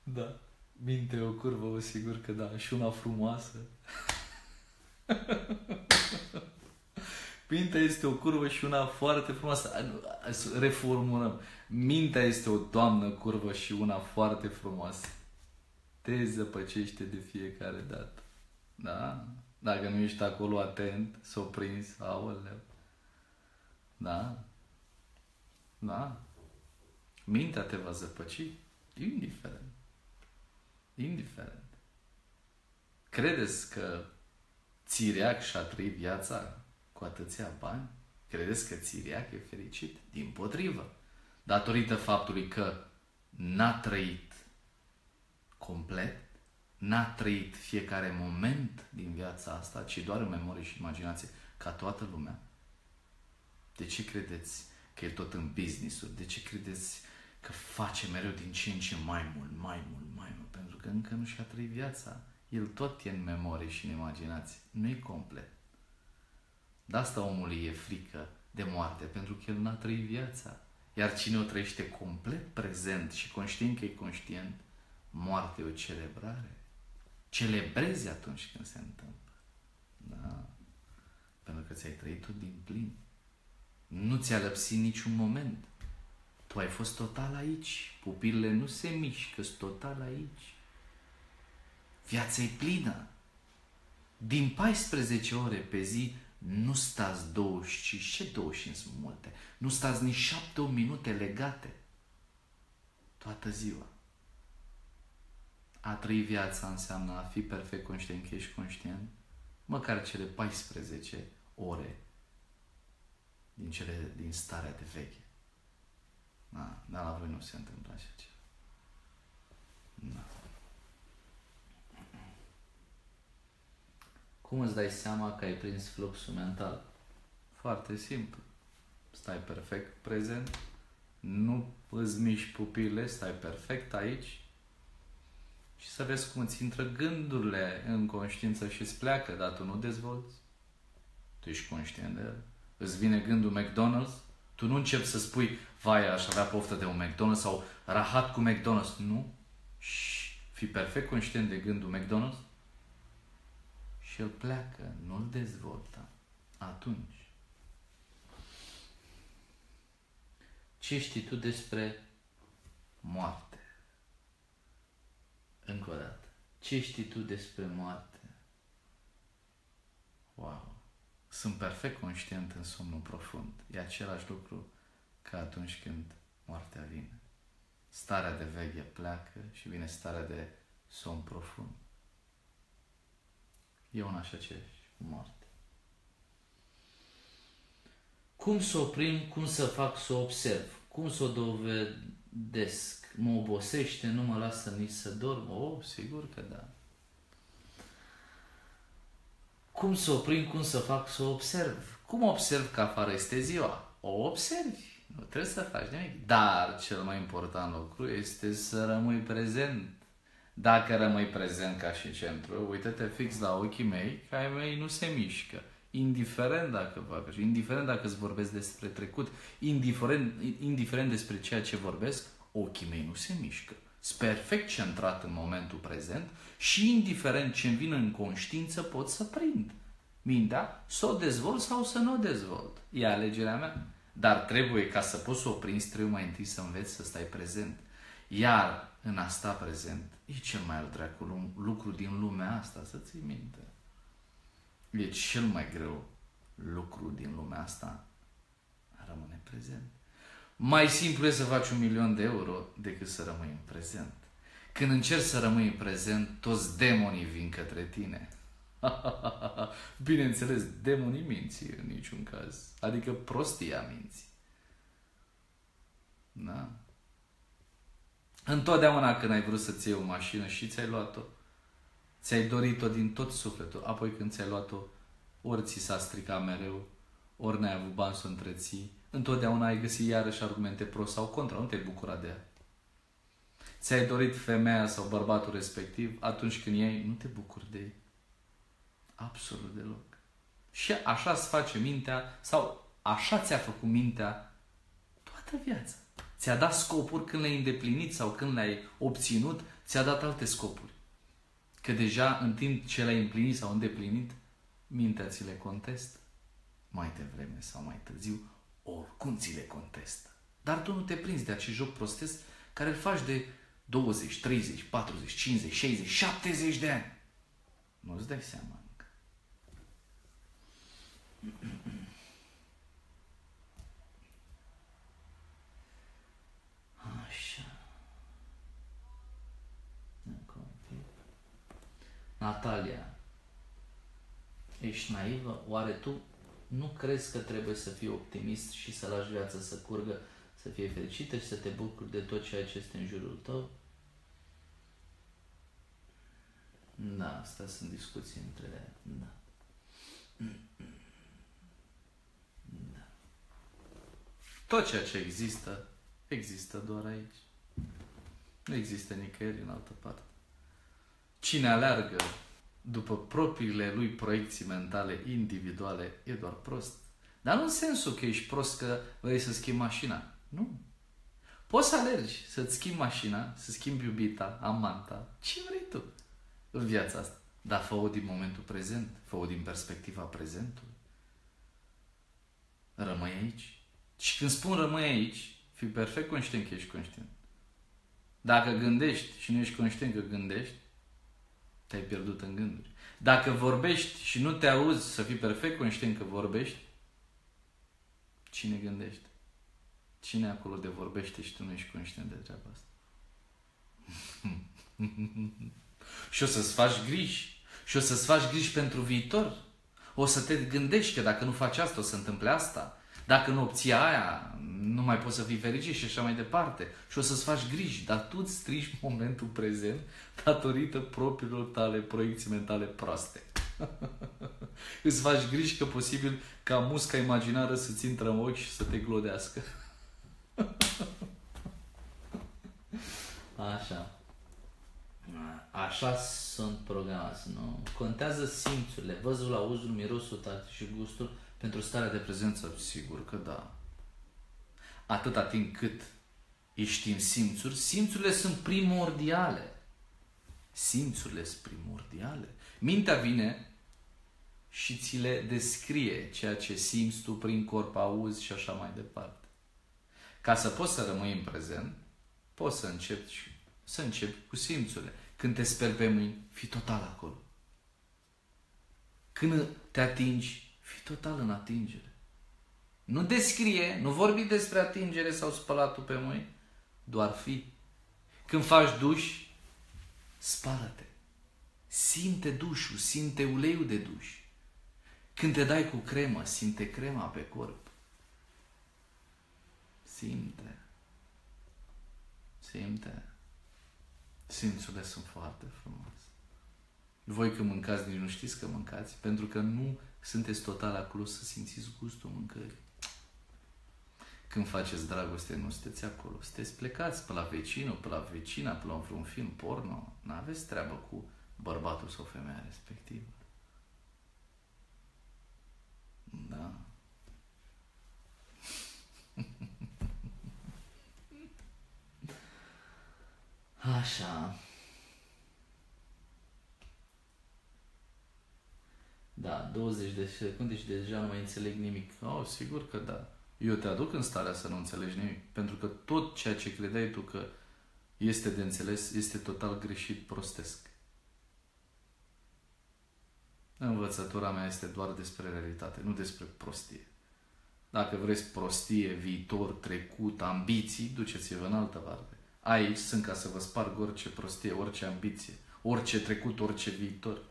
Da, minte o curvă, o sigur că da, și una frumoasă. Mintea este o curvă și una foarte frumoasă. Reformulăm. Mintea este o doamnă curvă și una foarte frumoasă. Te zăpăcește de fiecare dată. Da? Dacă nu ești acolo atent, s-o prins, aoleu. Da? Da? Mintea te va zăpăci indiferent. Indiferent. Credeți că Țiriac și-a trăit viața cu atâția bani? Credeți că Țiriac e fericit? Dimpotrivă. Datorită faptului că n-a trăit complet, n-a trăit fiecare moment din viața asta, ci doar în memorie și imaginație, ca toată lumea. De ce credeți că e tot în business-uri? De ce credeți că face mereu din ce în ce mai mult, mai mult, mai mult? Pentru că încă nu și-a trăit viața. El tot e în memorie și în imaginație. Nu e complet. De asta omului e frică de moarte, pentru că el n-a trăit viața. Iar cine o trăiește complet prezent și conștient că e conștient, moartea e o celebrare. Celebrezi atunci când se întâmplă. Da. Pentru că ți-ai trăit tot din plin. Nu ți-a lipsit niciun moment. Tu ai fost total aici. Pupilele nu se mișcă, sunt total aici. Viața e plină. Din 14 ore pe zi, nu stați 25, ce 25 sunt multe, nu stați nici 7 minute legate. Toată ziua. A trăi viața înseamnă a fi perfect conștient că ești conștient, măcar cele 14 ore din cele din starea de veche. Na, dar la voi nu se întâmplă așa ceva. Na. Cum îți dai seama că ai prins fluxul mental? Foarte simplu. Stai perfect prezent, nu îți miști pupile, stai perfect aici și să vezi cum îți intră gândurile în conștiință și îți pleacă, dar tu nu dezvolți. Tu ești conștient de el. Îți vine gândul McDonald's, tu nu începi să spui, vai, aș avea poftă de un McDonald's sau rahat cu McDonald's. Nu. Și fii perfect conștient de gândul McDonald's. Și el pleacă, nu-l dezvoltă. Atunci. Ce știi tu despre moarte? Încă o dată. Ce știi tu despre moarte? Wow! Sunt perfect conștient în somnul profund. E același lucru ca atunci când moartea vine. Starea de veche pleacă și vine starea de somn profund. E una și aceeași cu moarte. Cum să o prind, cum să fac să o observ? Cum să o dovedesc? Mă obosește, nu mă lasă nici să dorm? Oh, sigur că da. Cum să o prind, cum să fac să o observ? Cum observ că afară este ziua? O observi. Nu trebuie să faci nimic. Dar cel mai important lucru este să rămâi prezent. Dacă rămâi prezent ca și centru, uite-te fix la ochii mei, că ai mei nu se mișcă. Indiferent dacă fac, indiferent dacă îți vorbesc despre trecut, indiferent despre ceea ce vorbesc, ochii mei nu se mișcă. Sunt perfect centrat în momentul prezent și indiferent ce îmi vine în conștiință pot să prind. Mintea, să o dezvolt sau să nu o dezvolt. E alegerea mea. Dar trebuie, ca să poți să o prinzi, trebuie mai întâi să înveți să stai prezent. Iar în a sta prezent e cel mai al dracului lucru din lumea asta, să ții minte. E cel mai greu lucru din lumea asta. Rămâne prezent. Mai simplu e să faci 1.000.000 de euro decât să rămâi în prezent. Când încerci să rămâi în prezent, toți demonii vin către tine. Bineînțeles, demonii minții în niciun caz. Adică prostia minții. Da? Întotdeauna când ai vrut să-ți iei o mașină și ți-ai luat-o, ți-ai dorit-o din tot sufletul, apoi când ți-ai luat-o, ori ți s-a stricat mereu, ori n-ai avut bani să o întreții, întotdeauna ai găsit iarăși argumente pro sau contra, nu te-ai bucurat de ea. Ți-ai dorit femeia sau bărbatul respectiv, atunci când ei nu te bucuri de ei. Absolut deloc. Și așa îți face mintea, sau așa ți-a făcut mintea toată viața. Ți-a dat scopuri când le-ai îndeplinit sau când le-ai obținut, ți-a dat alte scopuri. Că deja în timp ce le-ai împlinit sau îndeplinit, mintea ți le contestă. Mai devreme sau mai târziu, oricum ți le contestă. Dar tu nu te prinzi de acest joc prostesc care îl faci de 20, 30, 40, 50, 60, 70 de ani. Nu-ți dai seama încă. Așa. Natalia. ești naivă? Oare tu nu crezi că trebuie să fii optimist și să lași viața să curgă, să fie fericită și să te bucuri de tot ceea ce este în jurul tău? Da, astea sunt discuții între... Da. Da. Tot ceea ce există, există doar aici. Nu există nicăieri în altă parte. Cine aleargă după propriile lui proiecții mentale individuale e doar prost. Dar nu în sensul că ești prost că vrei să schimbi mașina. Nu. Poți să alergi să-ți schimbi mașina, să schimbi iubita, amanta, ce vrei tu în viața asta. Dar fă-o din momentul prezent, fă-o din perspectiva prezentului. Rămâi aici. Și când spun rămâi aici, fii perfect conștient că ești conștient. Dacă gândești și nu ești conștient că gândești, te-ai pierdut în gânduri. Dacă vorbești și nu te auzi să fii perfect conștient că vorbești, cine gândește? Cine acolo de vorbește și tu nu ești conștient de treaba asta? Și o să-ți faci griji. Și o să-ți faci griji pentru viitor. O să te gândești că dacă nu faci asta, o să întâmple asta. Dacă nu obții aia, nu mai poți să fii fericit și așa mai departe. Și o să-ți faci griji, dar tu îți strici momentul prezent datorită propriilor tale proiecții mentale proaste. Îți faci griji că posibil ca musca imaginară să-ți intră în ochi și să te glodească. Așa. Așa sunt programați, nu? Contează simțurile, văzul, auzul, mirosul, tactul și gustul pentru starea de prezență. Sigur că da. Atâta timp cât ești în simțuri, simțurile sunt primordiale. Simțurile sunt primordiale. Mintea vine și ți le descrie ceea ce simți tu prin corp, auzi și așa mai departe. Ca să poți să rămâi în prezent, poți să începi și să începi cu simțurile. Când te speli pe mâini, fii total acolo. Când te atingi, fii total în atingere. Nu descrie, nu vorbi despre atingere sau spălatul pe mâini, doar fii. Când faci duș, spală-te. Simte dușul, simte uleiul de duș. Când te dai cu cremă, simte crema pe corp. Simte. Simte. Simțurile sunt foarte frumoase. Voi când mâncați, nici nu știți că mâncați, pentru că nu sunteți total acolo să simțiți gustul mâncării. Când faceți dragoste, nu sunteți acolo. Sunteți plecați pe la vecinul, pe la vecina, pe la vreun film porno. N-aveți treabă cu bărbatul sau femeia respectivă. Da. Așa. Da, 20 de secunde și deja nu mai înțeleg nimic. Oh, sigur că da. Eu te aduc în starea să nu înțelegi nimic. Pentru că tot ceea ce credeai tu că este de înțeles, este total greșit, prostesc. Învățătura mea este doar despre realitate, nu despre prostie. Dacă vreți prostie, viitor, trecut, ambiții, duceți-vă în altă parte. Aici sunt ca să vă sparg orice prostie, orice ambiție, orice trecut, orice viitor.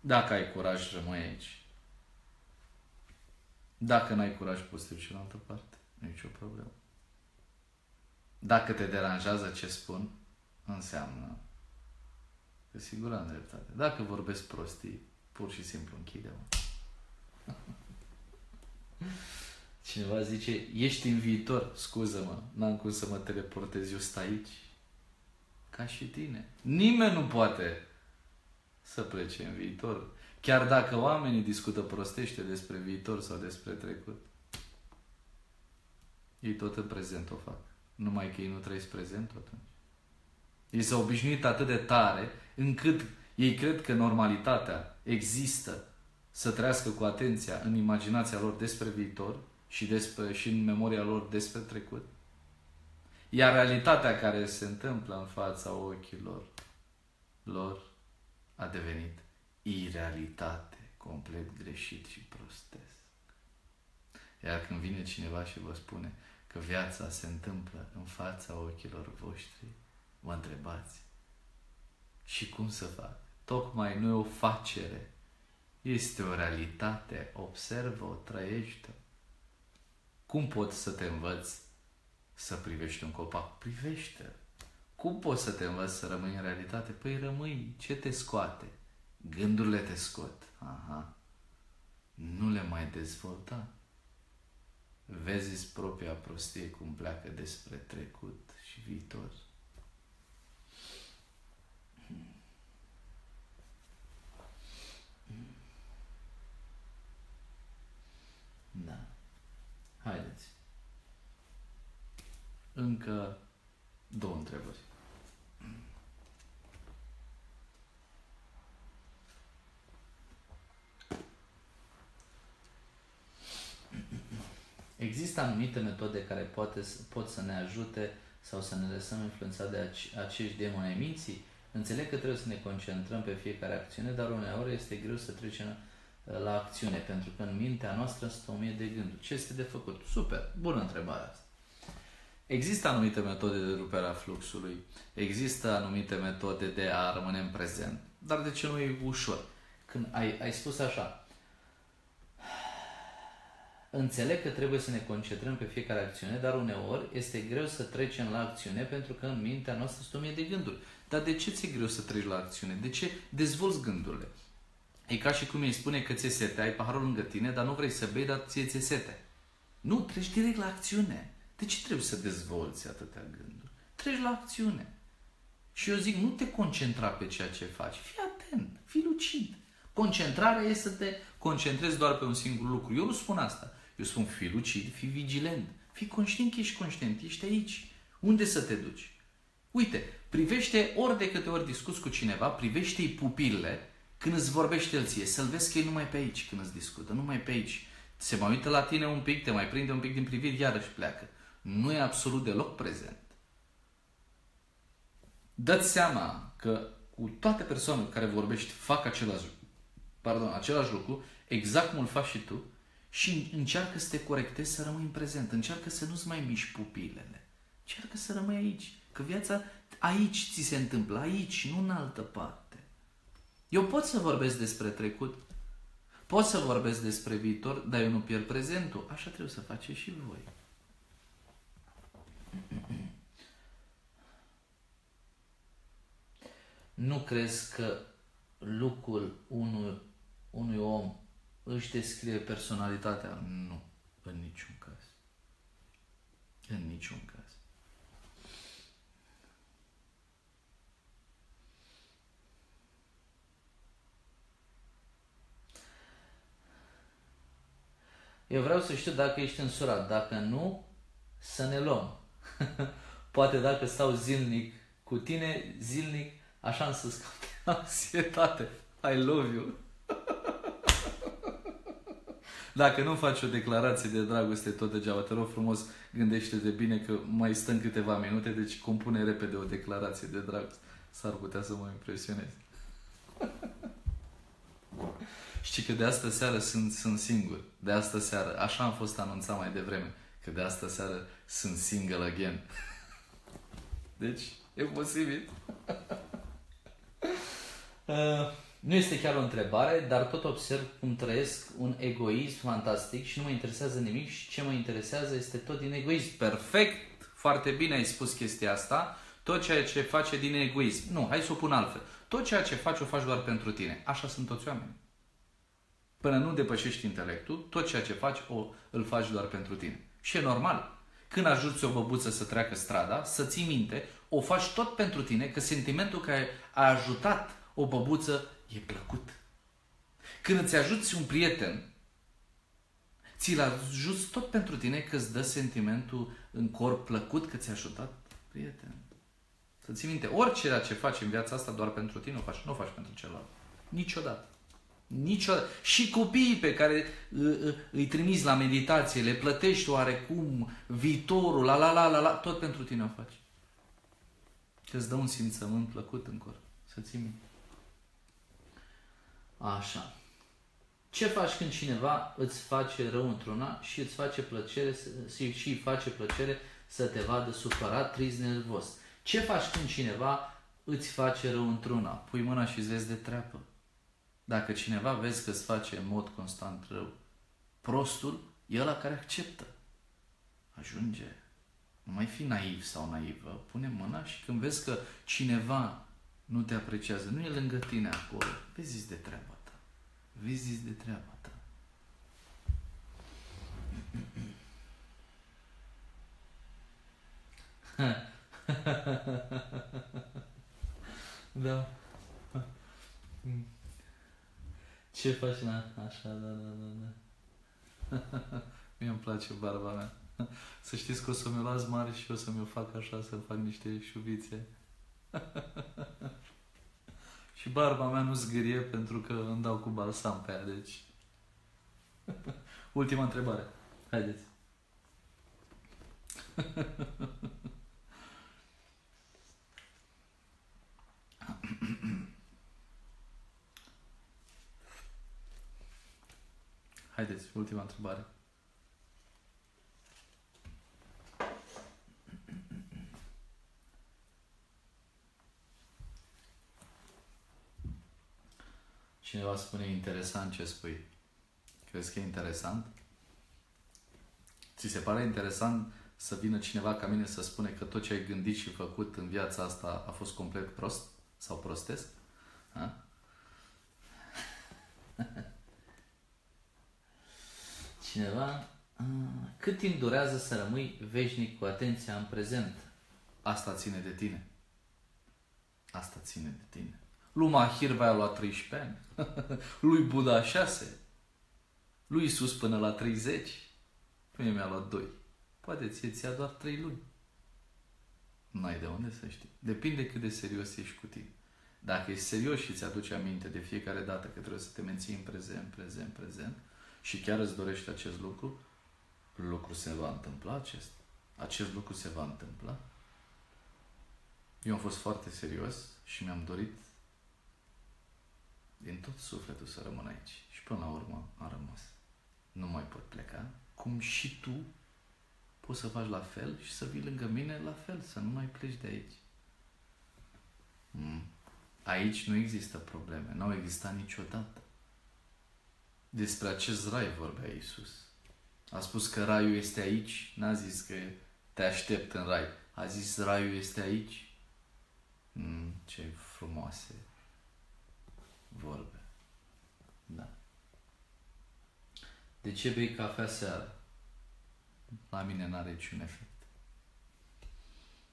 Dacă ai curaj, rămâi aici. Dacă n-ai curaj, poți să te duci în altă parte. Nu e nicio problemă. Dacă te deranjează ce spun, înseamnă că sigur am dreptate. Dacă vorbesc prostii, pur și simplu închide-o. Cineva zice, ești în viitor, scuză-mă, n-am cum să mă teleportez, eu stai aici. Ca și tine. Nimeni nu poate să plece în viitor. Chiar dacă oamenii discută prostește despre viitor sau despre trecut, ei tot în prezent o fac. Numai că ei nu trăiesc prezentul atunci. Ei s-au obișnuit atât de tare, încât ei cred că normalitatea există să trăiască cu atenția în imaginația lor despre viitor și în memoria lor despre trecut. Iar realitatea care se întâmplă în fața ochilor lor a devenit irealitate, complet greșit și prostesc. Iar când vine cineva și vă spune că viața se întâmplă în fața ochilor voștri, vă întrebați, și cum să fac? Tocmai nu e o facere, Este o realitate, observă-o, trăiește-o. Cum poți să te învăți să privești un copac? Privește-l. Cum poți să te învăți să rămâi în realitate? Păi rămâi. Ce te scoate? Gândurile te scot. Aha. Nu le mai dezvolta. Vezi propria prostie cum pleacă despre trecut și viitor. Da. Haideți. Încă două întrebări. Există anumite metode care pot să ne ajute sau să ne lăsăm influențați de acești demoni ai minții? Înțeleg că trebuie să ne concentrăm pe fiecare acțiune, dar uneori este greu să trecem la acțiune, pentru că în mintea noastră sunt 1000 de gânduri. Ce este de făcut? Super! Bună întrebarea asta! Există anumite metode de ruperea fluxului, există anumite metode de a rămâne în prezent, dar de ce nu e ușor? Când ai spus așa, înțeleg că trebuie să ne concentrăm pe fiecare acțiune, dar uneori este greu să trecem la acțiune pentru că în mintea noastră sunt 1000 de gânduri. Dar de ce ți-e greu să treci la acțiune? De ce dezvolți gândurile? E ca și cum îi spune că ți-e sete, ai paharul lângă tine, dar nu vrei să bei, dar ți-e sete. Nu, treci direct la acțiune. De ce trebuie să dezvolți atâtea gânduri? Treci la acțiune. Și eu zic, nu te concentra pe ceea ce faci. Fii atent, fii lucid. Concentrarea este să te concentrezi doar pe un singur lucru. Eu nu spun asta. Eu spun, fii lucid, fii vigilent. Fii conștient că ești conștient, ești aici. Unde să te duci? Uite, privește ori de câte ori discuți cu cineva, privește-i pupilele când îți vorbește el ție. Să-l vezi că e numai pe aici când îți discută, numai pe aici. Se mai uită la tine un pic, te mai prinde un pic din priviri, iarăși pleacă. Nu e absolut deloc prezent. Dă-ți seama că cu toate persoanele care vorbești fac același lucru, exact cum îl faci și tu, și încearcă să te corectezi să rămâi în prezent. Încearcă să nu-ți mai miști pupilele. Încearcă să rămâi aici. Că viața aici ți se întâmplă, aici, nu în altă parte. Eu pot să vorbesc despre trecut, pot să vorbesc despre viitor, dar eu nu pierd prezentul. Așa trebuie să faceți și voi. Nu crezi că lucrul unui om își descrie personalitatea? Nu, în niciun caz. În niciun caz. Eu vreau să știu dacă ești însurat, dacă nu, să ne luăm. Poate dacă stau zilnic cu tine, zilnic, așa îmi să scape anxietate. I love you. Dacă nu faci o declarație de dragoste tot degeaba, te rog frumos, gândește-te bine că mai stăm câteva minute, deci compune repede o declarație de dragoste. S-ar putea să mă impresionez. Știi că de astă seară sunt singur. De astă seară. Așa am fost anunțat mai devreme. Că de astă seară sunt single again. Deci, e posibil. Nu este chiar o întrebare, dar tot observ cum trăiesc un egoism fantastic și nu mă interesează nimic și ce mă interesează este tot din egoism. Perfect! Foarte bine ai spus chestia asta. Tot ceea ce face din egoism. Nu, hai să o pun altfel. Tot ceea ce faci, o faci doar pentru tine. Așa sunt toți oamenii. Până nu depășești intelectul, tot ceea ce faci, îl faci doar pentru tine. Și e normal. Când ajuți o băbuță să treacă strada, să ții minte, o faci tot pentru tine, că sentimentul că ai ajutat o băbuță e plăcut. Când îți ajuți un prieten, ți-l ajuți tot pentru tine, că îți dă sentimentul în corp plăcut că ți-a ajutat prieten. Să ții minte, orice ce faci în viața asta doar pentru tine, nu o faci pentru celălalt. Niciodată. Niciodată. Și copiii pe care îi trimiți la meditație, le plătești oarecum viitorul, tot pentru tine o faci. Că îți dă un simțământ plăcut în corp. Să ții minte. Așa. Ce faci când cineva îți face rău într-una și îți face plăcere și îi face plăcere să te vadă supărat, trist, nervos? Ce faci când cineva îți face rău într-una? Pui mâna și îți vezi de treapă. Dacă cineva vezi că îți face în mod constant rău, prostul e ăla care acceptă. Ajunge. Nu mai fi naiv sau naivă. Pune mâna și când vezi că cineva nu te apreciază, nu e lângă tine acolo, vezi de treaba ta. Vezi de treaba ta. Da. Ce faci, na? Așa, da. Mie îmi place barba mea. Să știți că o să mi-o las mare și o să mi-o fac așa, să fac niște șuvițe. Și barba mea nu zgârie pentru că îmi dau cu balsam pe ea, deci... Ultima întrebare. Haideți. Haideți, ultima întrebare. Cineva spune, interesant ce spui. Crezi că e interesant? Ți se pare interesant să vină cineva ca mine să spune că tot ce ai gândit și făcut în viața asta a fost complet prost? Sau prostesc? Ha? Cineva... Cât timp durează să rămâi veșnic cu atenția în prezent? Asta ține de tine. Asta ține de tine. Lui Mahirva a luat 13 ani. Lui Buddha 6. Lui Iisus până la 30. Mie mi-a luat 2. Poate ție ți-a doar 3 luni. N-ai de unde să știi. Depinde cât de serios ești cu tine. Dacă ești serios și îți aduci aminte de fiecare dată că trebuie să te menții în prezent și chiar îți dorești acest lucru, acest lucru se va întâmpla. Eu am fost foarte serios și mi-am dorit din tot sufletul să rămân aici. Și până la urmă am rămas. Nu mai pot pleca. Cum și tu poți să faci la fel și să vii lângă mine la fel, să nu mai pleci de aici. Aici nu există probleme, n-au existat niciodată. Despre acest rai vorbea Iisus. A spus că raiul este aici, n-a zis că te aștept în rai. A zis raiul este aici. Ce frumoase vorbe. Da. De ce bei cafea seara? La mine n-are niciun efect.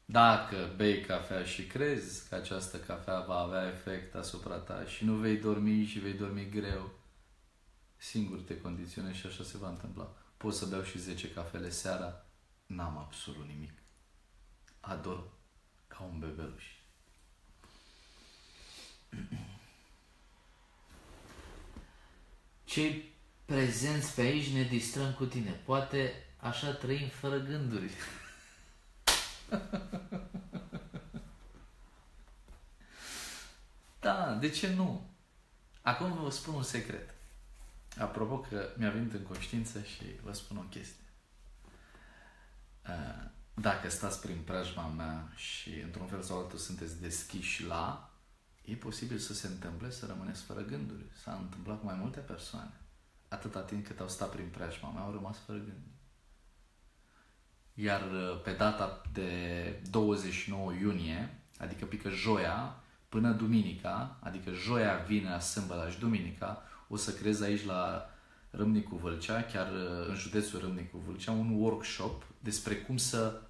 Dacă bei cafea și crezi că această cafea va avea efect asupra ta și nu vei dormi și vei dormi greu, singur te condiționezi și așa se va întâmpla. Pot să beau și 10 cafele seara, n-am absolut nimic. Adorm ca un bebeluș. Cei prezenți pe aici ne distrăm cu tine. Poate așa trăim fără gânduri. Da, de ce nu? Acum vă spun un secret. Apropo că mi-a venit în conștiință și vă spun o chestie. Dacă stați prin preajma mea și într-un fel sau altul sunteți deschiși la, e posibil să se întâmple să rămâneți fără gânduri. S-a întâmplat cu mai multe persoane. Atâta timp cât au stat prin preajma mea, au rămas fără gânduri. Iar pe data de 29 iunie, adică pică joia, până duminica, adică joia, vinea, sâmbăta și duminica, o să creez aici la Râmnicu Vâlcea, chiar în județul Râmnicu Vâlcea, un workshop despre cum să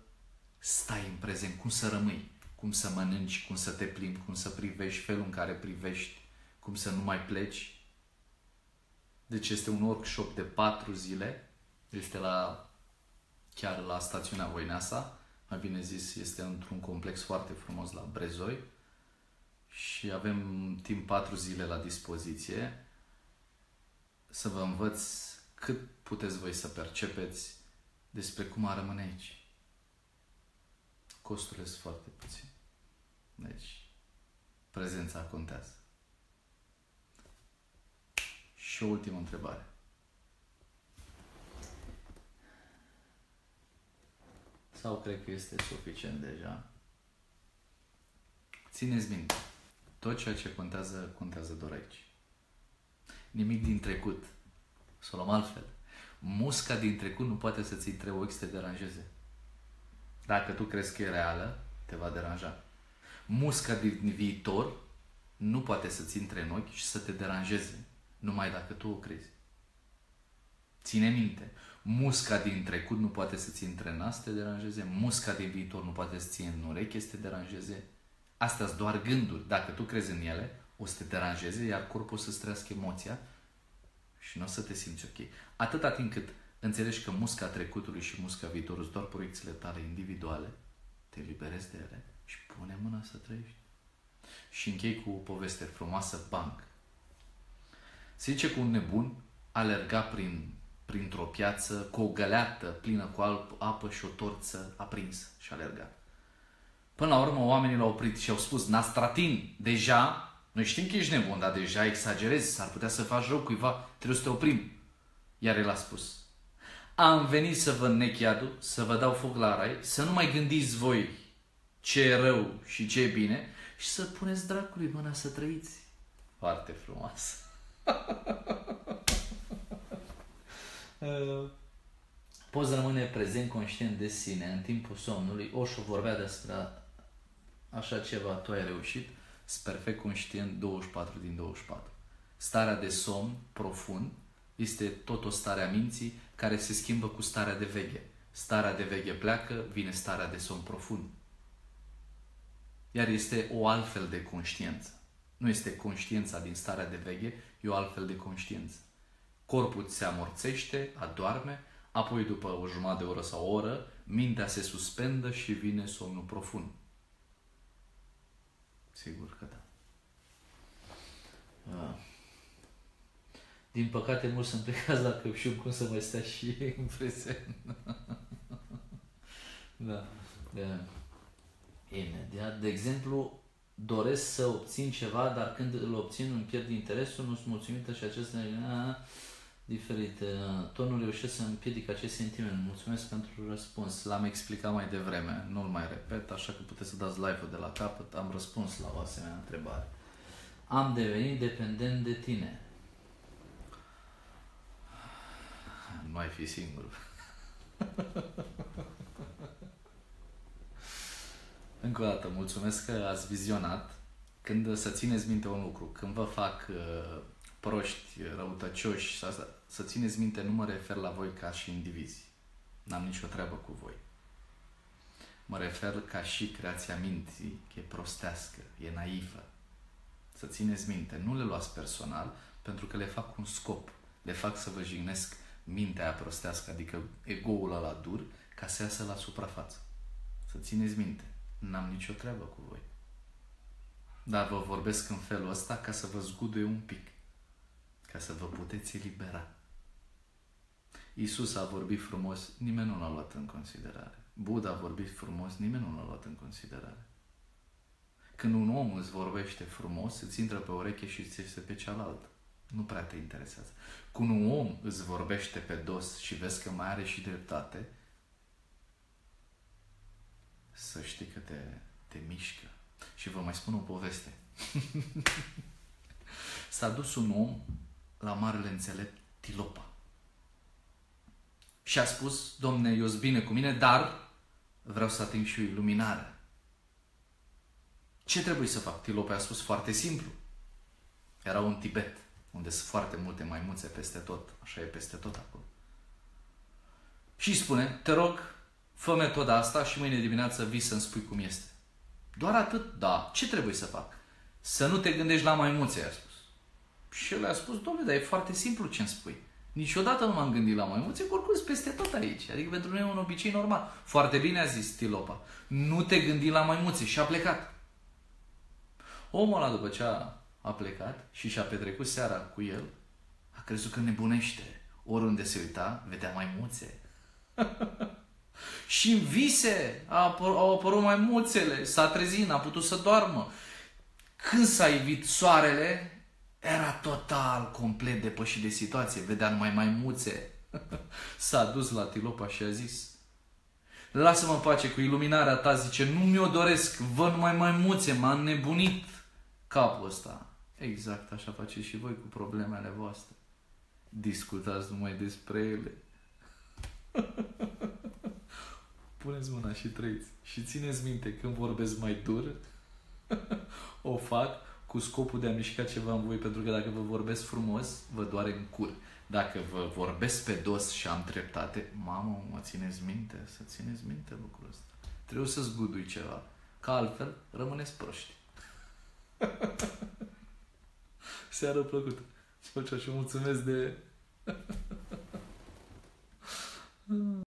stai în prezent, cum să rămâi, cum să mănânci, cum să te plimbi, cum să privești, felul în care privești, cum să nu mai pleci. Deci este un workshop de 4 zile, este la... chiar la stațiunea Voineasa, mai bine zis, este într-un complex foarte frumos la Brezoi și avem timp 4 zile la dispoziție să vă învăț cât puteți voi să percepeți despre cum a rămâne aici. Costurile sunt foarte puține. Deci, prezența contează. Și o ultimă întrebare. Sau cred că este suficient deja. Țineți minte, tot ceea ce contează, contează doar aici. nimic din trecut. Să o luăm altfel. Musca din trecut nu poate să-ți intre ochi să te deranjeze. Dacă tu crezi că e reală, te va deranja. Musca din viitor nu poate să-ți intre în ochi și să te deranjeze, numai dacă tu o crezi. Ține minte, musca din trecut nu poate să-ți intre în nas, să te deranjeze, musca din viitor nu poate să-ți intre în ureche, să te deranjeze. Astea-s doar gânduri. Dacă tu crezi în ele, o să te deranjeze, iar corpul o să-ți trăiască emoția și nu o să te simți ok. Atâta timp cât înțelegi că musca trecutului și musca viitorului sunt doar proiecțiile tale individuale, te liberezi de ele și pune mâna să trăiești. Și închei cu o poveste frumoasă, banc. Se zice că un nebun alerga printr-o piață cu o găleată plină cu apă și o torță aprinsă și alerga. Până la urmă oamenii l-au oprit și au spus: Nastratin, deja, noi știm că ești nebun, dar deja exagerezi, s-ar putea să faci rău cuiva, trebuie să te oprim. Iar el a spus: am venit să vă înnec iadul, să vă dau foc la rai, să nu mai gândiți voi ce e rău și ce e bine și să puneți dracului mâna să trăiți. Foarte frumoasă. Poți rămâne prezent, conștient de sine în timpul somnului. Osho vorbea despre așa ceva, tu ai reușit, sunt perfect conștient 24 din 24. Starea de somn profund este tot o stare a minții care se schimbă cu starea de veche. Starea de veche pleacă, vine starea de somn profund. Iar este o altfel de conștiință. Nu este conștiința din starea de veche, e o altfel de conștiință. Corpul se amorțește, adoarme, apoi după o jumătate de oră sau o oră, mintea se suspendă și vine somnul profund. Sigur că da. Din păcate, mulți sunt plecați la căpșuni, cum să mai stea și ei în prezent. Da. Imediat. De exemplu, doresc să obțin ceva, dar când îl obțin îmi pierd interesul, nu sunt mulțumită și acest diferit. Tot nu reușesc să împiedic acest sentiment. Mulțumesc pentru răspuns. L-am explicat mai devreme, nu-l mai repet, așa că puteți să dați live-ul de la capăt. Am răspuns la o asemenea întrebare. Am devenit dependent de tine. Nu mai fi singur. Încă o dată, mulțumesc că ați vizionat. Când să țineți minte un lucru, când vă fac proști, răutăcioși, să țineți minte, nu mă refer la voi ca și indivizi. N-am nicio treabă cu voi. Mă refer ca și creația minții, că e prostească, e naivă. Să țineți minte, nu le luați personal, pentru că le fac un scop. Le fac să vă jignesc mintea aia prostească, adică ego-ul ăla dur, ca să iasă la suprafață. Să țineți minte, n-am nicio treabă cu voi. Dar vă vorbesc în felul ăsta ca să vă zguduie un pic, ca să vă puteți elibera. Iisus a vorbit frumos, nimeni nu l-a luat în considerare. Buddha a vorbit frumos, nimeni nu l-a luat în considerare. Când un om îți vorbește frumos, îți intră pe ureche și îți iese pe cealaltă. Nu prea te interesează. Când un om îți vorbește pe dos și vezi că mai are și dreptate, să știi că te mișcă. Și vă mai spun o poveste. S-a dus un om la marele înțelept Tilopa și a spus: Domne, eu sunt bine cu mine, dar vreau să ating și iluminarea. Ce trebuie să fac? Tilopa a spus foarte simplu. Era un Tibet, unde sunt foarte multe maimuțe peste tot. Așa e peste tot acolo. Și spune: te rog, fă metoda asta și mâine dimineață vii să-mi spui cum este. Doar atât? Da. Ce trebuie să fac? Să nu te gândești la maimuțe, i-a spus. Și el a spus: dom'le, dar e foarte simplu ce-mi spui. Niciodată nu m-am gândit la maimuțe, oricum sunt peste tot aici. Adică pentru noi e un obicei normal. Foarte bine a zis Tilopa. Nu te gândi la maimuțe. Și a plecat. Omul ăla, după ce a plecat și și-a petrecut seara cu el, a crezut că nebunește. Oriunde se uita, vedea maimuțe. Și în vise au apărut maimuțele. S-a trezit, n-a putut să doarmă. Când s-a ivit soarele, era total, complet depășit de situație. Vedea numai maimuțe. S-a dus la Tilopa și a zis: lasă-mă în pace cu iluminarea ta, zice, nu mi-o doresc, văd numai maimuțe, m-a înnebunit capul ăsta. Exact așa faceți și voi cu problemele voastre. Discutați numai despre ele. Puneți mâna și trăiți. Și țineți minte, când vorbesc mai dur, o fac cu scopul de a mișca ceva în voi, pentru că dacă vă vorbesc frumos, vă doare în cur. Dacă vă vorbesc pe dos și am treptate, mamă, mă țineți minte, să țineți minte lucrul ăsta. Trebuie să zgudui ceva, că altfel rămâneți proști. Seară plăcută. Și mulțumesc de...